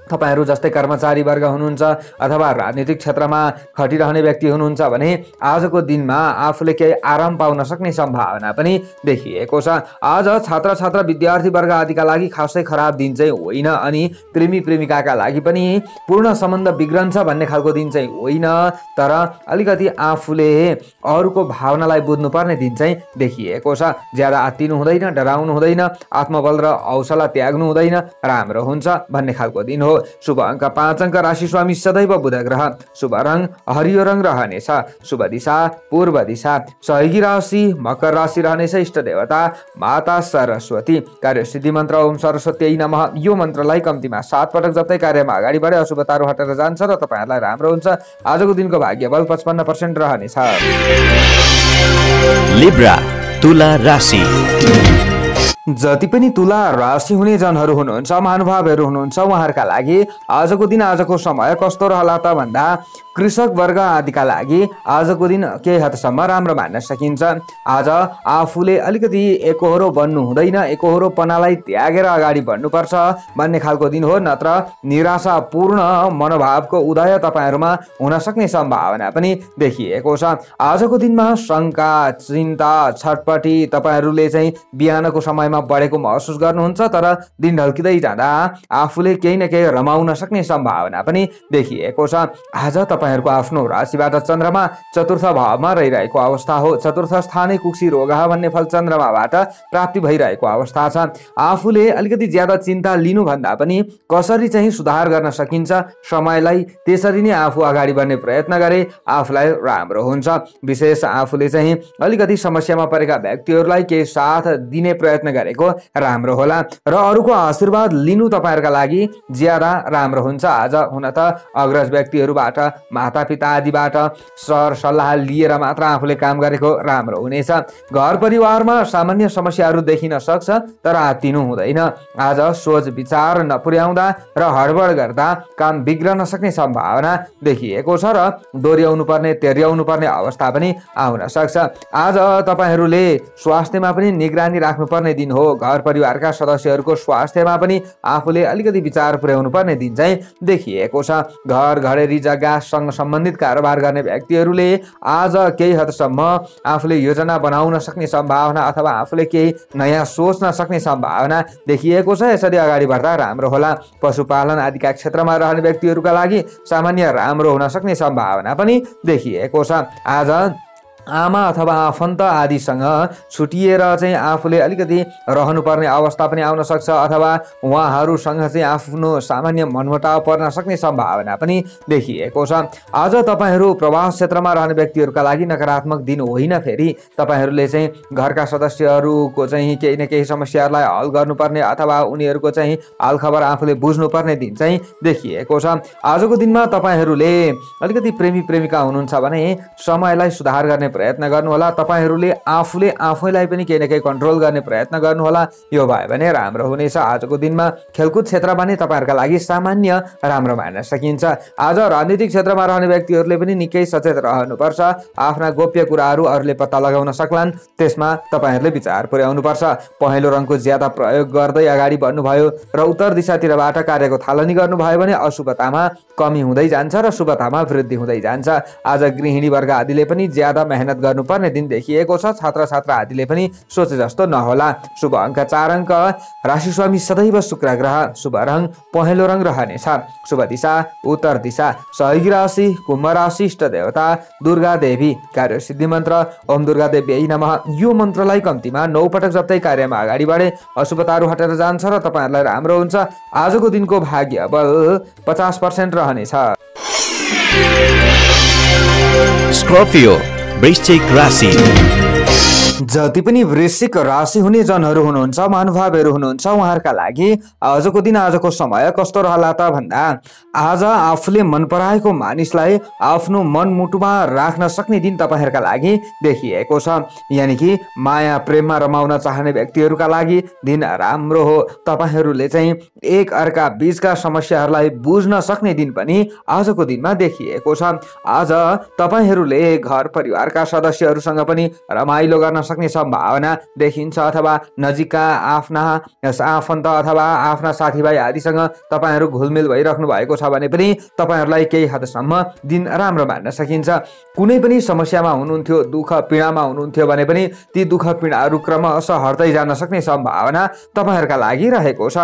तपाईहरु जस्तै कर्मचारी वर्ग हुनुहुन्छ अथवा राजनीतिक क्षेत्रमा खटिरहने व्यक्ति हुनुहुन्छ भने आजको दिनमा आफूले केही आराम पाउन सक्ने सम्भावना पनि देखिएको छ। आज छात्र छात्रा विद्यार्थी वर्ग आदिका लागि खासै खराब दिन चाहिँ होइन, अनि प्रेमी प्रेमिकाका लागि पनि पूर्ण सम्बन्ध बिग्रन्छ भन्ने खालको दिन चाहिँ होइन, तर अलिकति आफूले अरूको भावनालाई बुझ्नुपर्ने दिन चाहिँ देखिएको छ। ज्यादा आत्तिनु हुँदैन, डराउनु हुँदैन, आत्मबल र हौसला त्याग्नु हुँदैन, राम्रो हुन्छ भन्ने खालको दिन हो। शुभ अङ्क 5 अङ्क, राशि स्वामी सदैव बुध ग्रह, शुभ रङ हरियो रङ रहनेछ, शुभ दिशा पूर्व दिशा, सहयोगी राशि मकर राशि रहनेछ, इष्ट देवता माता सरस्वती, कार्य सिद्धि मन्त्र ओम सरस्वती नमः। यो मन्त्रलाई कम्तिमा 7 पटक जप्दै कार्यमा अगाडि बढे अशुभताहरू हटेर जान्छ र तपाईहरुलाई राम्रो हुन्छ। आजको दिनको भाग्यबल 55% रहनेछ। लिब्रा तुला राशि। जति पनि तुला राशि हुने जनहरू हुनुहुन्छ, महानुभावहरू हुनुहुन्छ, उहाँहरूका लागि आजको दिन, आजको समय कस्तो रहला त भन्दा कृषक वर्ग आदिका लागि आजको दिन केही हदसम्म राम्रो मान्न सकिन्छ। आज आफूले अलिकति एकोहोरो बन्नु हुँदैन, एकोहोरोपनालाई त्यागेर अगाडि बढ्नुपर्छ भन्ने खालको दिन हो, नत्र निराशापूर्ण मनोभावको उदय तपाईहरुमा हुन सक्ने सम्भावना पनि देखिएको छ। आजको दिनमा शंका, चिन्ता, छटपटी तपाईहरुले चाहिँ बिहानको समय बढेको महसुस गर्नुहुन्छ, तर दिन ढल्किँदै जाँदा आफूले केही न केही रमाउन सक्ने सम्भावना पनि देखिएको छ। आज तपाईहरुको आफ्नो राशिबाट चन्द्रमा चतुर्थ भावमा रहिरहेको अवस्था हो। चतुर्थ स्थानै कुक्षी रोग भन्ने फल चन्द्रमाबाट प्राप्ति भइरहेको अवस्था छ। आफूले अलिकति ज्यादा चिन्ता लिनु भन्दा पनि कसरी चाहिँ सुधार गर्न सकिन्छ, समयलाई त्यसरी नै आफू अगाडि बढ्ने प्रयत्न गरे आफूलाई राम्रो हुन्छ। विशेष आफूले चाहिँ अलिकति समस्यामा परेका व्यक्तिहरूलाई केही साथ दिने प्रयत्न गरेको राम्रो होला र अरूको आशीर्वाद लिनु तपाईहरुका लागि ज्यादा राम्रो हुन्छ। आज हुन त अग्रज व्यक्तिहरुबाट, मातापिता आदिबाट सर सल्लाह लिएर मात्र आफूले काम गरेको राम्रो हुनेछ। घर परिवारमा सामान्य समस्याहरू देखिन सक्छ, तर आत्तिनु हुँदैन। आज सोच विचार नपुर्याउँदा र हडबड गर्दा काम बिग्रन सक्ने सम्भावना देखिएको छ र दोर्याउनु पर्ने, तेर्याउनु पर्ने अवस्था पनि आउन सक्छ। आज तपाईहरुले स्वास्थ्यमा पनि निगरानी राख्नुपर्ने दिन हो। घर परिवारका सदस्यहरूको स्वास्थ्यमा पनि आफूले अलिकति विचार पुर्याउनु पर्ने दिन चाहिँ देखिएको छ। घर घरेरी जग्गासँग सम्बन्धित कारोबार गर्ने व्यक्तिहरूले आज केही हदसम्म आफूले योजना बनाउन सक्ने सम्भावना अथवा आफूले केही नयाँ सोच्न सक्ने सम्भावना देखिएको छ। यसरी अगाडि बढ्दा राम्रो होला। पशुपालन आदिका क्षेत्रमा रहने व्यक्तिहरूका लागि सामान्य राम्रो हुन सक्ने सम्भावना पनि देखिएको छ। आज आमा अथवा आफन्त आदिसँग छुटिएर चाहिँ आफूले अलिकति रहनुपर्ने अवस्था पनि आउन सक्छ, अथवा उहाँहरूसँग चाहिँ आफ्नो सामान्य मनमुटाव पर्न सक्ने सम्भावना पनि देखिएको छ। आज तपाईहरू प्रवास क्षेत्रमा रहने व्यक्तिहरूका लागि नकारात्मक दिन होइन। फेरि तपाईहरूले चाहिँ घरका सदस्यहरूको चाहिँ केही न केही समस्याहरूलाई हल गर्नुपर्ने अथवा उनीहरूको चाहिँ हालखबर आफूले बुझ्नुपर्ने दिन चाहिँ देखिएको छ। आजको दिनमा तपाईहरूले अलिकति प्रेमिका हुनुहुन्छ भने समयलाई सुधार गर्ने प्रयत्न गर्नुहोला। तपाईहरुले आफूले आफैलाई पनि केही न केही कन्ट्रोल गर्ने प्रयत्न गर्नुहोला। यो भयो भने राम्रो हुनेछ। आजको दिनमा खेलकुद क्षेत्रमा नै तपाईहरुका लागि सामान्य राम्रो मान्न सकिन्छ। आज राजनीतिक क्षेत्रमा रहने व्यक्तिहरुले पनि निकै सचेत रहनुपर्छ। आफ्ना गोप्य कुराहरु अरूले पत्ता लगाउन सक्लान्, त्यसमा तपाईहरुले विचार पुर्याउनुपर्छ। पहेँलो रङको ज्यादा प्रयोग गर्दै अगाडि बढ्नुभयो र उत्तर दिशातिरबाट कार्यको थालनी गर्नुभयो भने अशुभतामा कमी हुँदै जान्छ र शुभतामा वृद्धि हुँदै जान्छ। आज गृहिणी वर्ग आदिले पनि ज्यादा मेहनत गर्नुपर्ने दिन देखिएको छ। छात्र छात्रा आदिले पनि सोचे जस्तो नहोला। शुभ अङ्क 4 अङ्क, राशि स्वामी सदैव शुक्र ग्रह, शुभ रङ पहेँलो रङ रहनेछ, शुभ दिशा उत्तर दिशा, सहयोगी राशि कुम्भ राशि, इष्ट देवता दुर्गा देवी, कार्य सिद्धि मन्त्र ओम दुर्गा देव्यै नमः। यो मन्त्रलाई कम्तिमा 9 पटक जप्दै कार्यमा अगाडि बढे अशुभताहरू हटेर जान्छ र तपाईहरुलाई राम्रो हुन्छ। आजको दिनको भाग्य बल 50% रहनेछ। स्कर्पियो वृश्चिक राशि। जति पनि वृश्चिक राशि हुने जनहरू हुनुहुन्छ, महानुभावहरू हुनुहुन्छ, उहाँहरूका लागि आजको दिन, आजको समय कस्तो रहला त भन्दा आज आफूले मन पराएको मानिसलाई आफ्नो मनमुटुमा राख्न सक्ने दिन तपाईहरुका लागि देखिएको छ। यानि कि माया प्रेममा रमाउन चाहने व्यक्तिहरूका लागि दिन राम्रो हो। तपाईहरुले चाहिँ एक अर्का बीचका समस्याहरूलाई बुझ्न सक्ने दिन पनि आजको दिनमा देखिएको छ। आज तपाईहरुले घर परिवारका सदस्यहरूसँग पनि रमाइलो गर्न सक्ने सम्भावना देखिन्छ, अथवा नजिकका आफ्ना आफन्त अथवा आफ्ना साथीभाइ आदिसँग तपाईहरु घुलमिल भइराख्नु भएको छ भने पनि तपाईहरुलाई केही हदसम्म दिन राम्रो मान्न सकिन्छ। कुनै पनि समस्यामा हुनुहुन्थ्यो, दुःख पीडामा हुनुहुन्थ्यो भने पनि ती दुःख पीडाहरु क्रमशः हट्दै जान सक्ने सम्भावना तपाईहरुका लागि रहेको छ।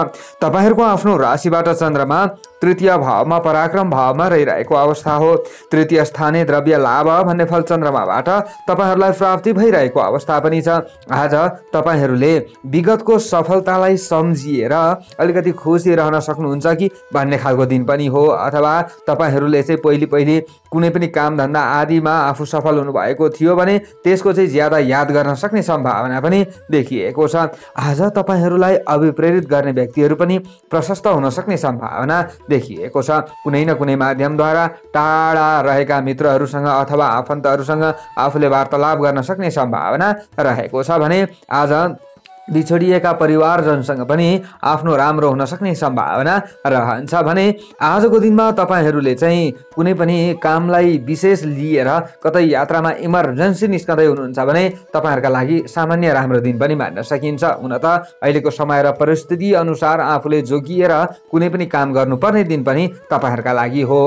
तपाईहरुको आफ्नो राशिबाट चन्द्रमा तृतीय भावमा, पराक्रम भावमा रहिरहेको अवस्था हो। तृतीय स्थाने द्रव्य लाभ भन्ने फल चन्द्रमाबाट तपाईहरुलाई प्राप्ति भइरहेको अवस्था पनि छ। आज तपाईहरुले विगतको सफलतालाई सम्झिएर अलिकति खुसी रहन सक्नुहुन्छ कि भन्ने खालको दिन पनि हो। अथवा तपाईहरुले चाहिँ पहिले कुनै पनि कामधन्दा आदिमा आफू सफल हुनुभएको थियो भने त्यसको चाहिँ ज्यादा याद गर्न सक्ने सम्भावना पनि देखिएको छ। आज तपाईहरुलाई अभिप्रेरित गर्ने व्यक्तिहरु पनि प्रशस्त हुन सक्ने सम्भावना देखिएको छ। कुनै न कुनै माध्यमद्वारा टाढा रहेका मित्रहरूसँग अथवा आफन्तहरूसँग आफूले वार्तालाप गर्न सक्ने सम्भावना रहेको छ भने आज बिछोडिएका परिवारजनसँग पनि आफ्नो राम्रो हुन सक्ने सम्भावना रहन्छ भने आजको दिनमा तपाईहरुले चाहिँ कुनै पनि कामलाई विशेष लिएर कतै यात्रामा इमर्जेन्सी निस्कदै हुनुहुन्छ भने तपाईहरुका लागि सामान्य राम्रो दिन पनि मान्न सकिन्छ। हुन त अहिलेको समय र परिस्थिति अनुसार आफूले जोगिएर कुनै पनि काम गर्नुपर्ने दिन पनि तपाईहरुका लागि हो।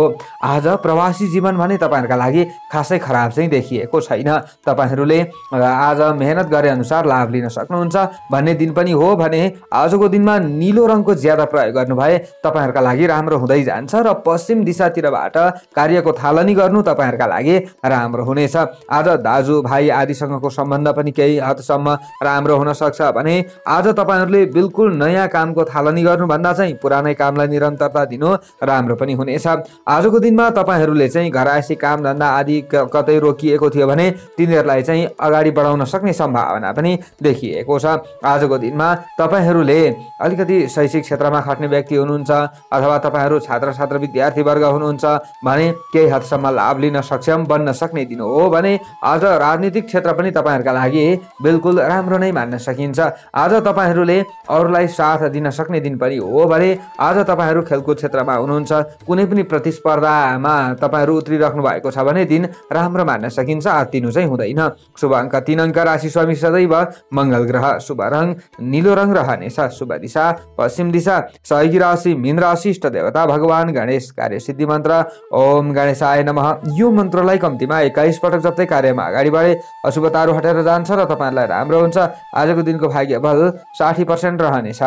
आज प्रवासी जीवन भने तपाईहरुका लागि खासै खराब चाहिँ देखिएको छैन। तपाईहरुले आज मेहनत गरे अनुसार लाभ लिन सक्नुहुन्छ भन्ने दिन पनि हो भने आजको दिनमा नीलो रङको ज्यादा प्रयोग गर्नु भए तपाईहरुका लागि राम्रो हुँदै जान्छ र पश्चिम दिशातिरबाट कार्यको थालनी गर्नु तपाईहरुका लागि राम्रो हुनेछ। आज दाजुभाइ आदिसँगको सम्बन्ध पनि केही हदसम्म राम्रो हुन सक्छ भने आज तपाईहरुले बिल्कुल नयाँ कामको थालनी गर्नु भन्दा चाहिँ पुरानै कामलाई निरन्तरता दिनु राम्रो पनि हुनेछ। आजको दिनमा तपाईहरुले चाहिँ घरआसी काम धन्दा आदि कतै रोकिएको थियो भने तिनीहरुलाई चाहिँ अगाडि बढाउन सक्ने सम्भावना पनि देखिएको छ। आजको दिनमा तपाईहरुले अलिकति शैक्षिक क्षेत्रमा खट्ने व्यक्ति हुनुहुन्छ अथवा तपाईहरु छात्र छात्र विद्यार्थी वर्ग हुनुहुन्छ भने केही हदसम्म लाभ लिन सक्षम बन्न सक्ने दिन हो भने आज राजनीतिक क्षेत्र पनि तपाईहरुका लागि बिल्कुल राम्रो नै मान्न सकिन्छ। आज तपाईहरुले अरूलाई साथ दिन सक्ने दिन पनि हो भने आज तपाईहरु खेलकुद क्षेत्रमा हुनुहुन्छ कुनै पनि प्रतिस्पर्धामा तपाईहरु उत्रिराख्नु भएको छ भने दिन राम्रो मान्न सकिन्छ। आत्तिनु चाहिँ हुँदैन। शुभ अंक 3 अंक, राशि स्वामी सदैव मंगल ग्रह, शुभ रंग नीलो रंग रहनेछ, शुभ दिशा पश्चिम दिशा, सहयोगी राशि मीन राशि, इष्ट देवता भगवान गणेश, कार्य सिद्धि मन्त्र ओम गणेशाय नमः। यो मन्त्रलाई कम्तिमा 21 पटक जप्दै कार्यमा अगाडि बढे अशुभताहरू हटेर जान्छ र तपाईहरुलाई राम्रो हुन्छ। आजको दिनको भाग्य बल 60% रहनेछ।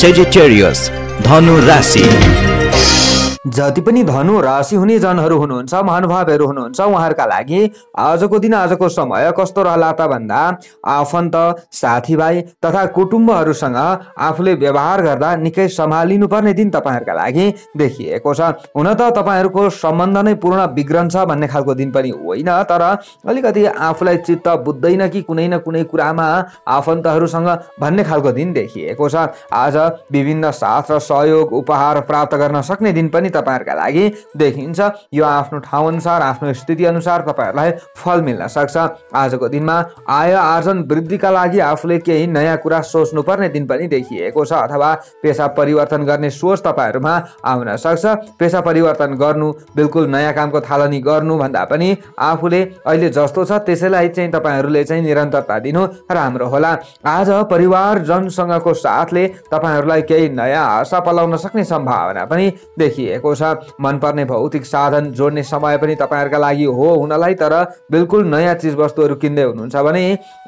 सेजिटेरियस धनु राशि। जति पनि धनु राशि हुने जनहरू हुनुहुन्छ महानुभावहरू हुनुहुन्छ उहाँहरुका लागि आजको दिन आजको समय कस्तो रहला त भन्दा आफन्त साथीभाइ तथा कुटुम्बहरूसँग आफूले व्यवहार गर्दा निकै सम्हालिनु पर्ने दिन तपाईहरुका लागि देखिएको छ। हुन त तपाईहरुको सम्बन्ध नै पूर्ण बिग्रन छ भन्ने खालको दिन पनि होइन, तर अलिकति आफूलाई चित्त बुझ्दैन कि कुनै न कुनै कुरामा आफन्तहरूसँग भन्ने खालको दिन देखिएको छ। आज विभिन्न साथ र सहयोग उपहार प्राप्त गर्न सक्ने दिन पनि तपाईहरुका लागि देखिन्छ। यो आफ्नो ठाउँ अनुसार आफ्नो स्थिति अनुसार तपाईहरुलाई फल मिल्न सक्छ। आजको दिनमा आय आर्जन वृद्धिका लागि आफूले केही नयाँ कुरा सोच्नु पर्ने दिन पनि देखिएको छ अथवा पेशा परिवर्तन गर्ने सोच तपाईहरुमा आउन सक्छ। पेशा परिवर्तन गर्नु बिल्कुल नयाँ कामको थालनी गर्नु भन्दा पनि आफूले अहिले जस्तो छ त्यसैलाई चाहिँ तपाईहरुले चाहिँ निरन्तरता दिनु राम्रो होला। आज परिवारजनसँगको साथले तपाईहरुलाई केही नयाँ आशा पलाउन सक्ने सम्भावना पनि देखिएको मनपर्ने भौतिक साधन जोड्ने समय पनि तपाईहरुका लागि हो हुनलाई, तर बिल्कुल नयाँ चीज वस्तुहरू किन्दै हुनुहुन्छ भने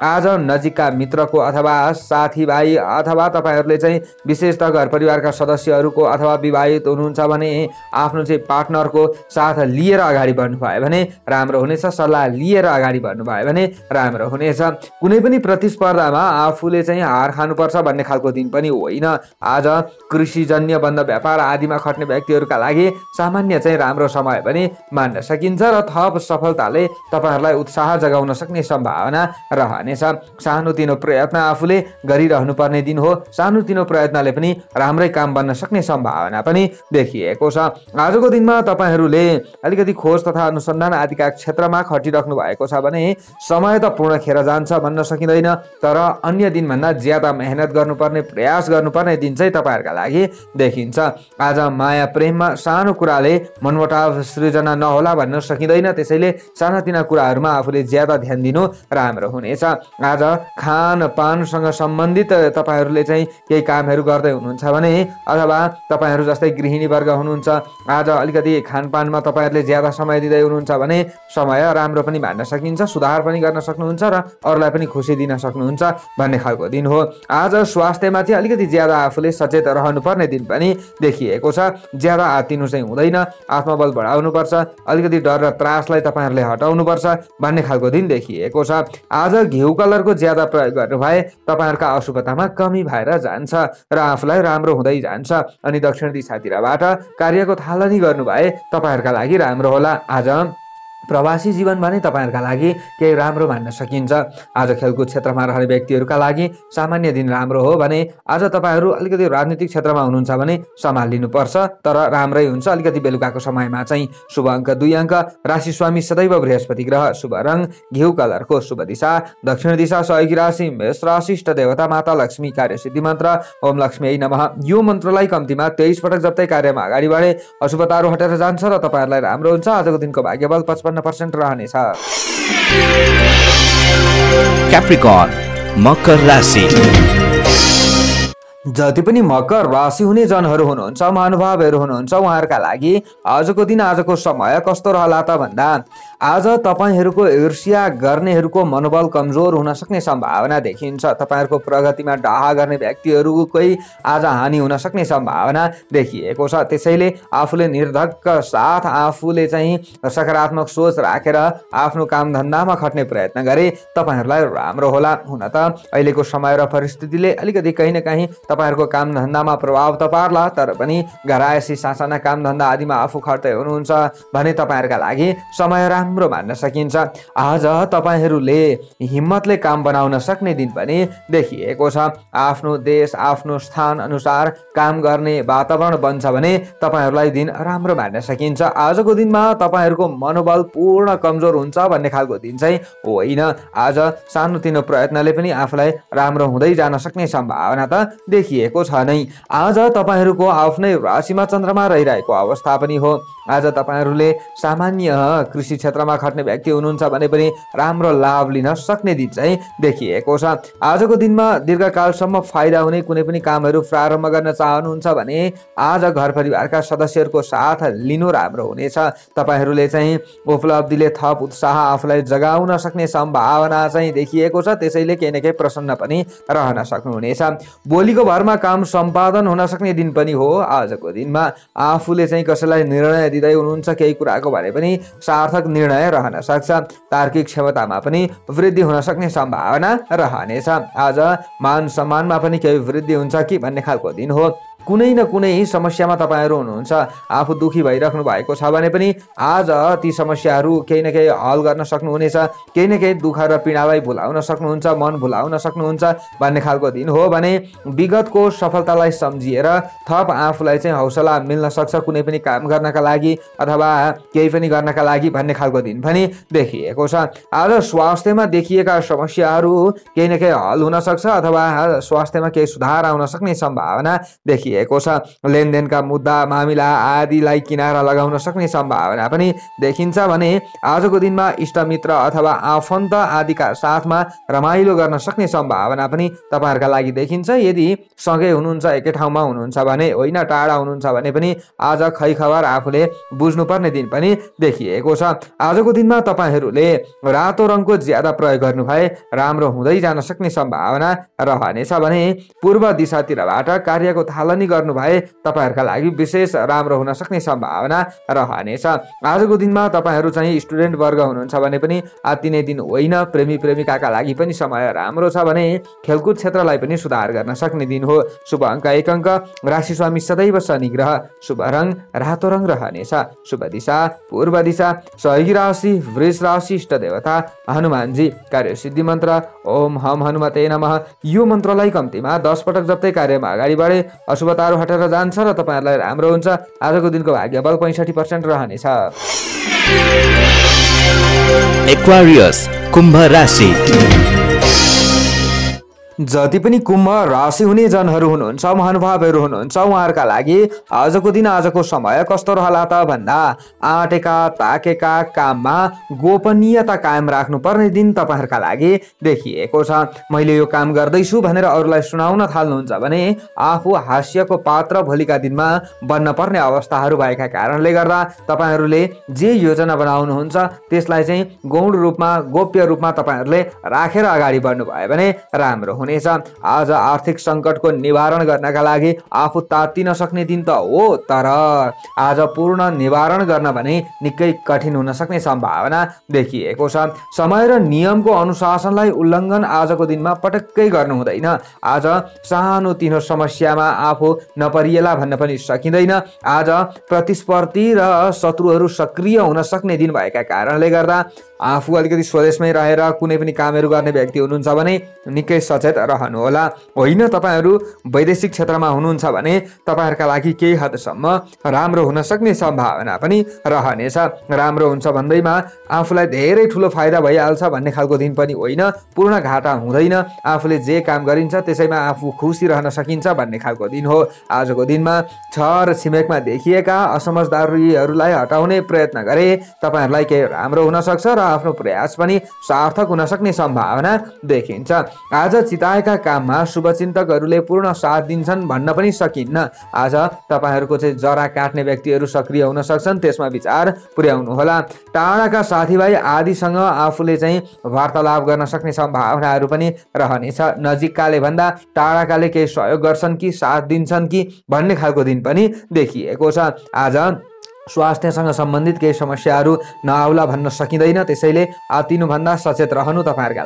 आज नजिकका मित्रको अथवा साथीभाइ अथवा तपाईहरुले चाहिँ विशेषतः घर परिवारका सदस्यहरूको अथवा विवाहित हुनुहुन्छ भने आफ्नो चाहिँ पार्टनरको साथ लिएर अगाडि बढ्नुभयो भने राम्रो हुनेछ। सल्लाह लिएर अगाडि बढ्नुभयो भने राम्रो हुनेछ। कुनै पनि प्रतिस्पर्धामा आफूले चाहिँ हार खानुपर्छ भन्ने खालको दिन पनि होइन। आज कृषिजन्य बन्द व्यापार आदिमा खट्ने व्यक्तिहरूका लागि सामान्य चाहिँ राम्रो समय पनि मान्न सकिन्छ र थप सफलताले तपाईहरुलाई उत्साह जगाउन सक्ने सम्भावना रहनेछ। सानोतिनो प्रयत्न आफूले गरिरहनु पर्ने दिन हो। सानोतिनो प्रयत्नले पनि राम्रै काम बन्न सक्ने सम्भावना पनि देखिएको छ। आजको दिनमा तपाईहरुले अलिकति खोज तथा अनुसन्धान आदिका क्षेत्रमा खटिराख्नु भएको छ भने समय त पूर्ण खेर जान्छ भन्न सकिँदैन, तर अन्य दिनभन्दा ज्यादा मेहनत गर्नुपर्ने प्रयास गर्नुपर्ने दिन चाहिँ तपाईहरुका लागि देखिन्छ। आज माया प्रेममा सानो कुराले मनमुटाव सृजना नहोला भन्न सकिँदैन, त्यसैले सानातिना कुराहरूमा आफूले ज्यादा ध्यान दिनु राम्रो हुनेछ। आज खानपानसँग सम्बन्धित तपाईहरुले चाहिँ केही कामहरू गर्दै हुनुहुन्छ भने अथवा तपाईहरु जस्तै गृहिणी वर्ग हुनुहुन्छ आज अलिकति खानपानमा तपाईहरुले ज्यादा समय दिँदै हुनुहुन्छ भने समय राम्रो पनि मान्न सकिन्छ, सुधार पनि गर्न सक्नुहुन्छ र अरूलाई पनि खुसी दिन सक्नुहुन्छ भन्ने खालको दिन हो। आज स्वास्थ्यमा चाहिँ अलिकति ज्यादा आफूले सचेत रहनुपर्ने दिन पनि देखिएको छ। ज्यादा आत्तिनु चाहिँ हुँदैन, आत्मबल बढाउनुपर्छ, अलिकति डर र त्रासलाई तपाईहरुले हटाउनुपर्छ भन्ने खालको दिन देखिएको छ। आज घिउ कलरको ज्यादा प्रयोग गर्नु भए तपाईहरुका अशुभतामा कमी भएर जान्छ र आफूलाई राम्रो हुँदै जान्छ। अनि दक्षिण दिशातिरबाट कार्यको थालनी गर्नु भए तपाईहरुका लागि राम्रो होला। आज प्रवासी जीवन भने तपाईहरुका लागि केही राम्रो भन्न सकिन्छ। आज खेलकुद क्षेत्रमा रहने व्यक्तिहरुका लागि सामान्य दिन राम्रो हो भने आज तपाईहरु अलिकति राजनीतिक क्षेत्रमा हुनुहुन्छ भने सम्हाल लिनुपर्छ, तर राम्रै हुन्छ। अलिकति बेलुकाको समयमा चाहिँ शुभ अंक 2 अंक, राशि स्वामी सदैव बृहस्पति ग्रह, शुभ रंग घिउ कलरको, शुभ दिशा दक्षिण दिशा, सहयोगी राशि मेष राशि, इष्ट देवता माता लक्ष्मी, कार्य सिद्धि मन्त्र ओम लक्ष्मीयै नमः। यो मन्त्रलाई कम्तिमा 23 पटक जप्दै कार्यमा अगाडि बढे अशुभताहरू हटेर जान्छ र तपाईहरुलाई राम्रो हुन्छ। आजको दिनको भाग्यबल 55% रहने छ। क्याप्रिकन मकर राशि। जति पनि मकर राशि हुने जनहरु हुनुहुन्छ, महानुभावहरु हुनुहुन्छ, उहाँहरुका लागि आजको दिन आजको समय कस्तो रहला त भन्दा आज तपाईहरुको ईर्ष्या गर्नेहरुको मनोबल कमजोर हुन सक्ने सम्भावना देखिन्छ। तपाईहरुको प्रगतिमा डाहा गर्ने व्यक्तिहरुकै आज हानि हुन सक्ने सम्भावना देखिएको छ। त्यसैले आफूले निर्धक्क साथ आफूले चाहिँ सकारात्मक सोच राखेर आफ्नो काम धन्दामा खट्ने प्रयत्न गरे तपाईहरुलाई राम्रो होला। हुन त अहिलेको समय र परिस्थितिले अलिकति कहीं न कहीं तपाईहरुको काम धन्दामा प्रभाव त पार्ला, तर पनि घरायसी सासाना काम धन्दा आदिमा आफू खर्दै हुनुहुन्छ भने तपाईहरुका लागि समय राम्रो मान्न सकिन्छ। आज तपाईहरुले हिम्मतले काम बनाउन सक्ने दिन पनि देखिएको छ। आफ्नो देश आफ्नो स्थान अनुसार काम गर्ने वातावरण बन्छ भने तपाईहरुलाई दिन राम्रो मान्न सकिन्छ। आजको दिनमा तपाईहरुको मनोबल पूर्ण कमजोर हुन्छ भन्ने खालको दिन चाहिँ होइन। आज सानोतिनो प्रयत्नले पनि आफूलाई राम्रो हुँदै जान सक्ने सम्भावना त देखिएको छ नै। आज तपाईहरुको आफ्नै राशिमा चन्द्रमा रहिरहेको अवस्था पनि हो। आज तपाईहरुले सामान्य कृषि क्षेत्रमा खट्ने व्यक्ति हुनुहुन्छ भने पनि राम्रो लाभ लिन सक्ने दिन चाहिँ देखिएको छ। आजको दिनमा दीर्घकालसम्म फाइदा हुने कुनै पनि कामहरु प्रारम्भ गर्न चाहनुहुन्छ भने आज घर परिवारका सदस्यहरुको साथ लिनु राम्रो हुनेछ। तपाईहरुले चाहिँ उपलब्धिले थप उत्साह आफूलाई जगाउन सक्ने सम्भावना चाहिँ देखिएको छ। त्यसैले केही न केही प्रसन्न पनि रहन सक्नुहुनेछ। बोलीको भरमा काम सम्पादन हुन सक्ने दिन पनि हो। आजको दिनमा आफूले चाहिँ कसैलाई निर्णय दिँदै हुनुहुन्छ केही कुराको भने पनि सार्थक निर्णय रहन सक्छ। तार्किक क्षमतामा पनि वृद्धि हुन सक्ने सम्भावना रहनेछ। आज मान सम्मानमा पनि केही वृद्धि हुन्छ कि भन्ने खालको दिन हो। कुनै न कुनै समस्यामा तपाईहरु हुनुहुन्छ, आफू दुखी भइराख्नु भएको छ भने पनि आज ती समस्याहरू केही न केही हल गर्न सक्नुहुनेछ। केही न केही दुःख र पीडालाई भुलाउन सक्नुहुन्छ, मन भुलाउन सक्नुहुन्छ भन्ने खालको दिन हो भने विगतको सफलतालाई सम्झिएर थप आफूलाई चाहिँ हौसला मिल्न सक्छ कुनै पनि काम गर्नका लागि अथवा केही पनि गर्नका लागि भन्ने खालको दिन पनि देखिएको छ। आज स्वास्थ्यमा देखिएका समस्याहरू केही न केही हल हुन सक्छ अथवा स्वास्थ्यमा केही सुधार आउन सक्ने सम्भावना देखिएको छ। लेनदेनका मुद्दा मामिला आदिलाई किनारा लगाउन सक्ने सम्भावना पनि देखिन्छ भने आजको दिनमा इष्टमित्र अथवा आफन्त आदिका साथमा रमाइलो गर्न सक्ने सम्भावना पनि तपाईहरुका लागि देखिन्छ। यदि सँगै हुनुहुन्छ, एकै ठाउँमा हुनुहुन्छ भने होइन, टाढा हुनुहुन्छ भने पनि आज खैखबर आफूले बुझ्नुपर्ने दिन पनि देखिएको छ। आजको दिनमा तपाईहरुले रातो रङको ज्यादा प्रयोग गर्नु भए राम्रो हुँदै जान सक्ने सम्भावना रहनेछ भने पूर्व दिशातिरबाट कार्यको थालनी गर्नु भए तपाईहरुका लागि विशेष राम्रो हुन सक्ने सम्भावना रहनेछ। आजको दिनमा तपाईहरु चाहिँ स्टुडेन्ट वर्ग हुनुहुन्छ भने पनि आतिने दिन होइन। प्रेमी प्रेमिकाका लागि पनि समय राम्रो छ भने खेलकुद क्षेत्रलाई पनि सुधार गर्न सक्ने दिन हो। शुभ अंक 1 अंक, राशि स्वामी सदैव शनि ग्रह, शुभ रंग रातो रंग रहनेछ, शुभ दिशा पूर्व दिशा, सहयोगी राशि वृष राशि, इष्ट देवता हनुमानजी, कार्य सिद्धि मन्त्र ओम हम हनुमते नमः। यो मन्त्रलाई कम्तिमा 10 पटक जप्दै कार्यमा अगाडि बढे अशुभताहरू हटेर जान्छ र तपाईहरुलाई राम्रो हुन्छ। आजको दिनको भाग्यबल 65% रहने छ। एक्वारियस कुम्भ राशि। जति पनि कुम्भ राशि हुने जनहरु हुनुहुन्छ, महानुभावहरु हुनुहुन्छ, उहाँहरुका लागि आजको दिन आजको समय कस्तो रहला त भन्दा आटेका ताकेका काममा गोपनीयता कायम राख्नु पर्ने दिन तपाईहरुका लागि देखिएको छ। मैले यो काम गर्दैछु भनेर अरूलाई सुनाउन थाल्नुहुन्छ भने आफू हास्यको पात्र भोलिका दिनमा बन्न पर्ने अवस्थाहरू भएका कारणले गर्दा तपाईहरुले जे योजना बनाउनुहुन्छ त्यसलाई चाहिँ गौण रूपमा गोप्य रूपमा तपाईहरुले राखेर अगाडि बढ्नु भयो भने राम्रो हुनेछ। आज आर्थिक संकटको निवारण गर्नका लागि आफू तातिन सक्ने दिन त हो, तर आज पूर्ण निवारण गर्न भने निकै कठिन हुन सक्ने सम्भावना देखिएको छ। समय र नियमको अनुशासनलाई उल्लङ्घन आजको दिनमा पटक्कै गर्नु हुँदैन। आज सानो तिनो समस्यामा आफू नपरिएला भन्न पनि सकिँदैन। आज प्रतिस्पर्धी र शत्रुहरू सक्रिय हुन सक्ने दिन भएका कारणले गर्दा आफू अलिकति स्वदेशमै रहेर कुनै पनि कामहरू गर्ने व्यक्ति हुनुहुन्छ भने निकै सचेत रहनुहोला। होइन तपाईहरू वैदेशिक क्षेत्रमा हुनुहुन्छ भने तपाईहरुका लागि केही हदसम्म राम्रो हुन सक्ने सम्भावना पनि रहनेछ। राम्रो हुन्छ भन्दैमा आफूलाई धेरै ठुलो फाइदा भइहाल्छ भन्ने खालको दिन पनि होइन, पूर्ण घाटा हुँदैन। आफूले जे काम गरिन्छ त्यसैमा आफू खुसी रहन सकिन्छ भन्ने खालको दिन हो। आजको दिनमा छर छिमेकमा देखिएका असमझदारीहरूलाई हटाउने प्रयत्न गरे तपाईहरुलाई केही राम्रो हुन सक्छ र आफ्नो प्रयास पनि सार्थक हुन सक्ने सम्भावना देखिन्छ। आज चिताएका काममा शुभचिन्तकहरूले पूर्ण साथ दिन्छन् भन्न पनि सकिन्न। आज तपाईहरुको चाहिँ जरा काट्ने व्यक्तिहरू सक्रिय हुन सक्छन्, त्यसमा विचार पुर्याउनुहोला। टाढाका साथीभाइ आदिसँग आफूले चाहिँ वार्तालाप गर्न सक्ने सम्भावनाहरू पनि रहनेछ। नजिककाले भन्दा टाढाकाले केही सहयोग गर्छन् कि साथ दिन्छन् कि भन्ने खालको दिन पनि देखिएको छ। आज स्वास्थ्यसँग सम्बन्धित केही समस्याहरू नआउला भन्न सकिँदैन, त्यसैले अतिनुभन्दा सचेत रहनु तपाईहरुका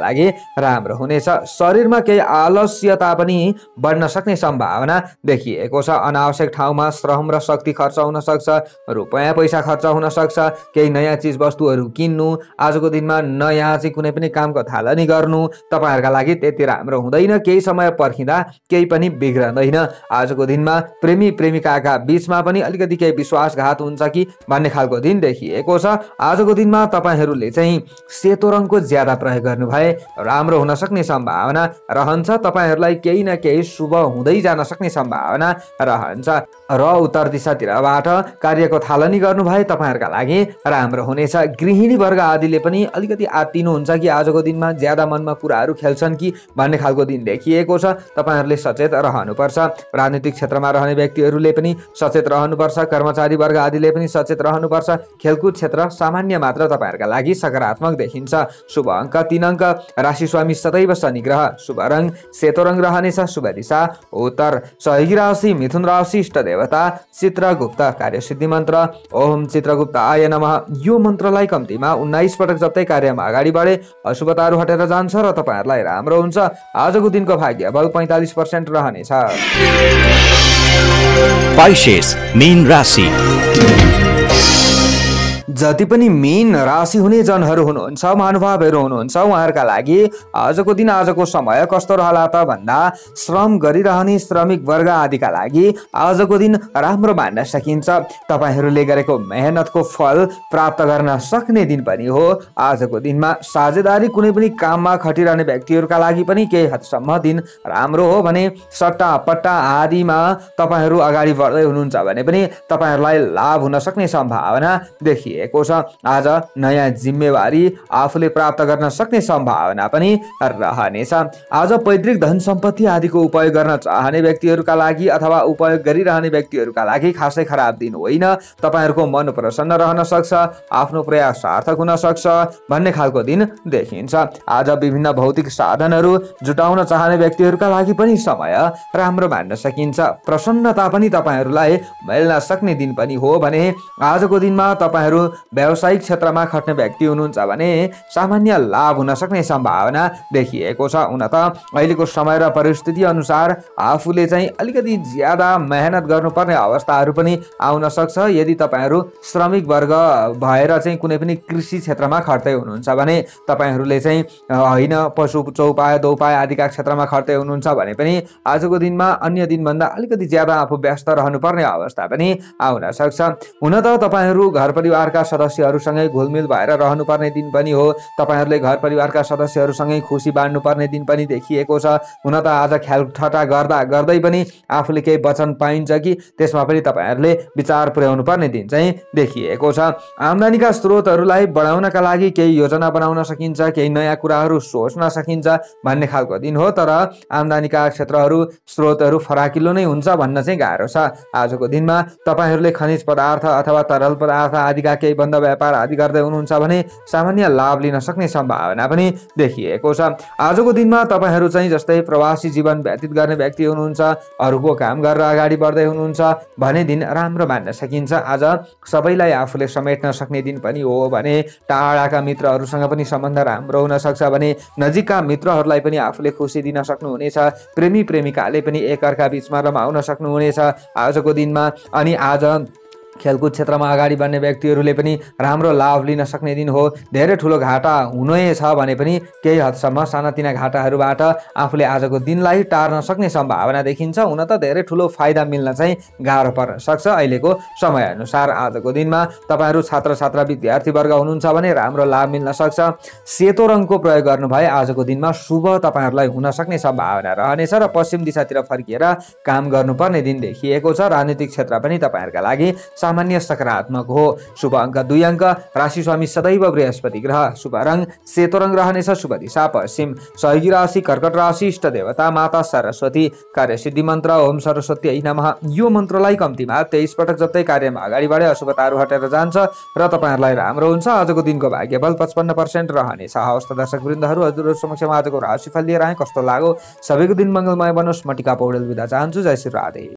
लागि राम्रो हुनेछ। शरीरमा केही आलस्यता पनि बढ्न सक्ने सम्भावना देखिएको छ। अनावश्यक ठाउँमा श्रम र शक्ति खर्च हुन सक्छ, रुपैयाँ पैसा खर्च हुन सक्छ। केही नयाँ चीजवस्तुहरू किन्नु, आजको दिनमा नयाँ चाहिँ कुनै पनि कामको थालनी गर्नु तपाईहरुका लागि त्यति राम्रो हुँदैन। केही समय पर्खिँदा केही पनि बिग्रदैन। आजको दिनमा प्रेमी प्रेमिकाका बीचमा पनि अलिकति केही विश्वासघात हुन्छ कि भन्ने खालको दिन देखिएको छ। आजको दिनमा तपाईहरुले चाहिँ सेतो रङको ज्यादा प्रयोग गर्नु भए राम्रो हुन सक्ने सम्भावना रहन्छ। तपाईहरुलाई केही न केही शुभ हुँदै जान सक्ने सम्भावना रहन्छ र उत्तर दिशातिरबाट कार्यको थालनी गर्नु भए तपाईहरुका लागि राम्रो हुनेछ। गृहिणी वर्ग आदिले पनि अलिकति आत्तिनु हुन्छ कि आजको दिनमा ज्यादा मनमा कुराहरू खेल्छन् कि भन्ने खालको दिन देखिएको छ। तपाईहरुले सचेत रहनुपर्छ। राजनीतिक क्षेत्रमा रहने व्यक्तिहरूले पनि सचेत रहनुपर्छ। कर्मचारी वर्ग आदिले पनि सचेत रहनुपर्छ। खेलकुद क्षेत्र सामान्य मात्र तपाईहरुका लागि सकारात्मक देखिन्छ। शुभ अंक 3 अंक, राशि स्वामी सदैव शनि ग्रह, शुभ रंग सेतो रंग रहनेछ, शुभ दिशा उत्तर, सहयोगी राशि मिथुन राशि, इष्ट देवता चित्रगुप्त, कार्य सिद्धि मन्त्र ओम चित्रगुप्ताय नमः। यो मन्त्रलाई कम्तीमा 19 पटक जप्दै कार्यमा अगाडि बढे अशुभताहरू हटेर जान्छ र तपाईहरुलाई राम्रो हुन्छ। आजको दिनको भाग्य बल 45% रहनेछ। पाइशेष मीन राशि। जति पनि मीन राशि हुने जनहरू हुनुहुन्छ, महानुभावहरू हुनुहुन्छ, उहाँहरूका लागि आजको दिन आजको समय कस्तो रहला त भन्दा श्रम गरिरहने श्रमिक वर्ग आदिका लागि आजको दिन राम्रो मान्न सकिन्छ। तपाईहरूले गरेको मेहनतको फल प्राप्त गर्न सक्ने दिन पनि हो। आजको दिनमा साझेदारी कुनै पनि काममा खटिरहने व्यक्तिहरूका लागि पनि केही हदसम्म दिन राम्रो हो भने सट्टा पट्टा आदिमा तपाईहरू अगाडि बढ्दै हुनुहुन्छ भने पनि तपाईहरूलाई लाभ हुन सक्ने सम्भावना देखिए। आज नयाँ जिम्मेवारी आफूले प्राप्त गर्न सक्ने सम्भावना पनि रहनेछ। आज पैतृक धन सम्पत्ति आदिको उपयोग गर्न चाहने व्यक्तिहरूका लागि अथवा उपयोग गरिरहने व्यक्तिहरूका लागि खासै खराब दिन होइन। तपाईहरूको मन प्रसन्न रहन सक्छ, आफ्नो प्रयास सार्थक हुन सक्छ भन्ने खालको दिन देखिन्छ। आज विभिन्न भौतिक साधनहरू जुटाउन चाहने व्यक्तिहरूका लागि पनि समय राम्रो मान्न सकिन्छ। प्रसन्नता पनि तपाईहरूलाई मिल्न सक्ने दिन पनि हो भने आजको दिनमा तपाईहरू व्यावसायिक क्षेत्रमा खट्ने व्यक्ति हुनुहुन्छ भने सामान्य लाभ हुन सक्ने सम्भावना देखिएको छ। हुन त अहिलेको समय र परिस्थिति अनुसार आफूले चाहिँ अलिकति ज्यादा मेहनत गर्नुपर्ने अवस्थाहरू पनि आउन सक्छ। यदि तपाईहरू श्रमिक वर्ग भएर चाहिँ कुनै पनि कृषि क्षेत्रमा खट्दै हुनुहुन्छ भने तपाईहरूले चाहिँ होइन पशु चौपाय दौपाय आदिका क्षेत्रमा खट्दै हुनुहुन्छ भने पनि आजको दिनमा अन्य दिनभन्दा अलिकति ज्यादा आफू व्यस्त रहनुपर्ने अवस्था पनि आउन सक्छ। हुन त तपाईँहरू घर परिवारका सदस्यहरूसँगै घुलमिल भएर रहनुपर्ने दिन पनि हो। तपाईहरूले घर परिवारका सदस्यहरूसँगै खुसी बाँड्नुपर्ने दिन पनि देखिएको छ। हुन त आज ख्यालठट्टा गर्दा गर्दै पनि आफूले केही वचन पाइन्छ कि त्यसमा पनि तपाईहरूले विचार पुर्याउनु पर्ने दिन चाहिँ देखिएको छ। आम्दानीका स्रोतहरूलाई बढाउनका लागि केही योजना बनाउन सकिन्छ, केही नयाँ कुराहरू सोच्न सकिन्छ भन्ने खालको दिन हो। तर आम्दानीका क्षेत्रहरू स्रोतहरू फराकिलो नै हुन्छ भन्न चाहिँ गाह्रो छ। आजको दिनमा तपाईँहरूले खनिज पदार्थ अथवा तरल पदार्थ आदिका केही बन्द व्यापार आदि गर्दै हुनुहुन्छ भने सामान्य लाभ लिन सक्ने सम्भावना पनि देखिएको छ। आजको दिनमा तपाईहरु चाहिँ जस्तै प्रवासी जीवन व्यतीत गर्ने व्यक्ति हुनुहुन्छ, अरूको काम गरेर अगाडि बढ्दै हुनुहुन्छ भने दिन राम्रो मान्न सकिन्छ। आज सबैलाई आफूले समेट्न सक्ने दिन पनि हो भने टाढाका मित्रहरुसँग पनि सम्बन्ध राम्रो हुन सक्छ भने नजिकका मित्रहरुलाई पनि आफूले खुशी दिन सक्नु हुनेछ। प्रेमी प्रेमिकाले पनि एकअर्का बीचमा रमाउन सक्नु हुनेछ आजको दिनमा। अनि आज खेलकुद क्षेत्रमा अगाडि बढ्ने व्यक्तिहरुले पनि राम्रो लाभ लिन सक्ने दिन हो। धेरै ठूलो घाटा हुनेछ भने पनि केही हदसम्म सानातिना घाटाहरुबाट आफूले आजको दिनलाई टार्न सक्ने सम्भावना देखिन्छ। हुन त धेरै ठूलो फाइदा मिल्न चाहिँ गाह्रो पर्न सक्छ अहिलेको समय अनुसार। आजको दिनमा तपाईहरु छात्र छात्रा विद्यार्थी वर्ग हुनुहुन्छ भने राम्रो लाभ मिल्न सक्छ। सेतो रंगको प्रयोग गर्नु भए आजको दिनमा शुभ तपाईहरुलाई हुन सक्ने सम्भावना रहनेछ र पश्चिम दिशातिर फर्किएर काम गर्नुपर्ने दिन देखिएको छ। राजनीतिक क्षेत्र पनि तपाईहरुका लागि सामान्य सकारात्मक हो। शुभ अंक 2 अंक, राशि स्वामी सदैव बृहस्पति ग्रह, शुभ रंग सेतो रंग रहनेछ, शुभ दिशा पश्चिम, सहयोगी राशि कर्कट राशि, इष्ट देवता माता सरस्वती, कार्य सिद्धि मन्त्र ओम सरस्वती ऐ नमः। यो मन्त्रलाई कम्तीमा 23 पटक जप्दै कार्यमा अगाडि बढे अशुभताहरू हटेर जान्छ र तपाईहरुलाई राम्रो हुन्छ। आजको दिनको भाग्यबल 55% रहनेछ। हवस् दर्शक वृन्दहरु, हजुरहरु समक्षमा आजको राशिफल लिएर आए, कस्तो लाग्यो? सबैको दिन मंगलमय बनोस्। म टिका पौडेल बिदा चाहन्छु। जय श्री राधे।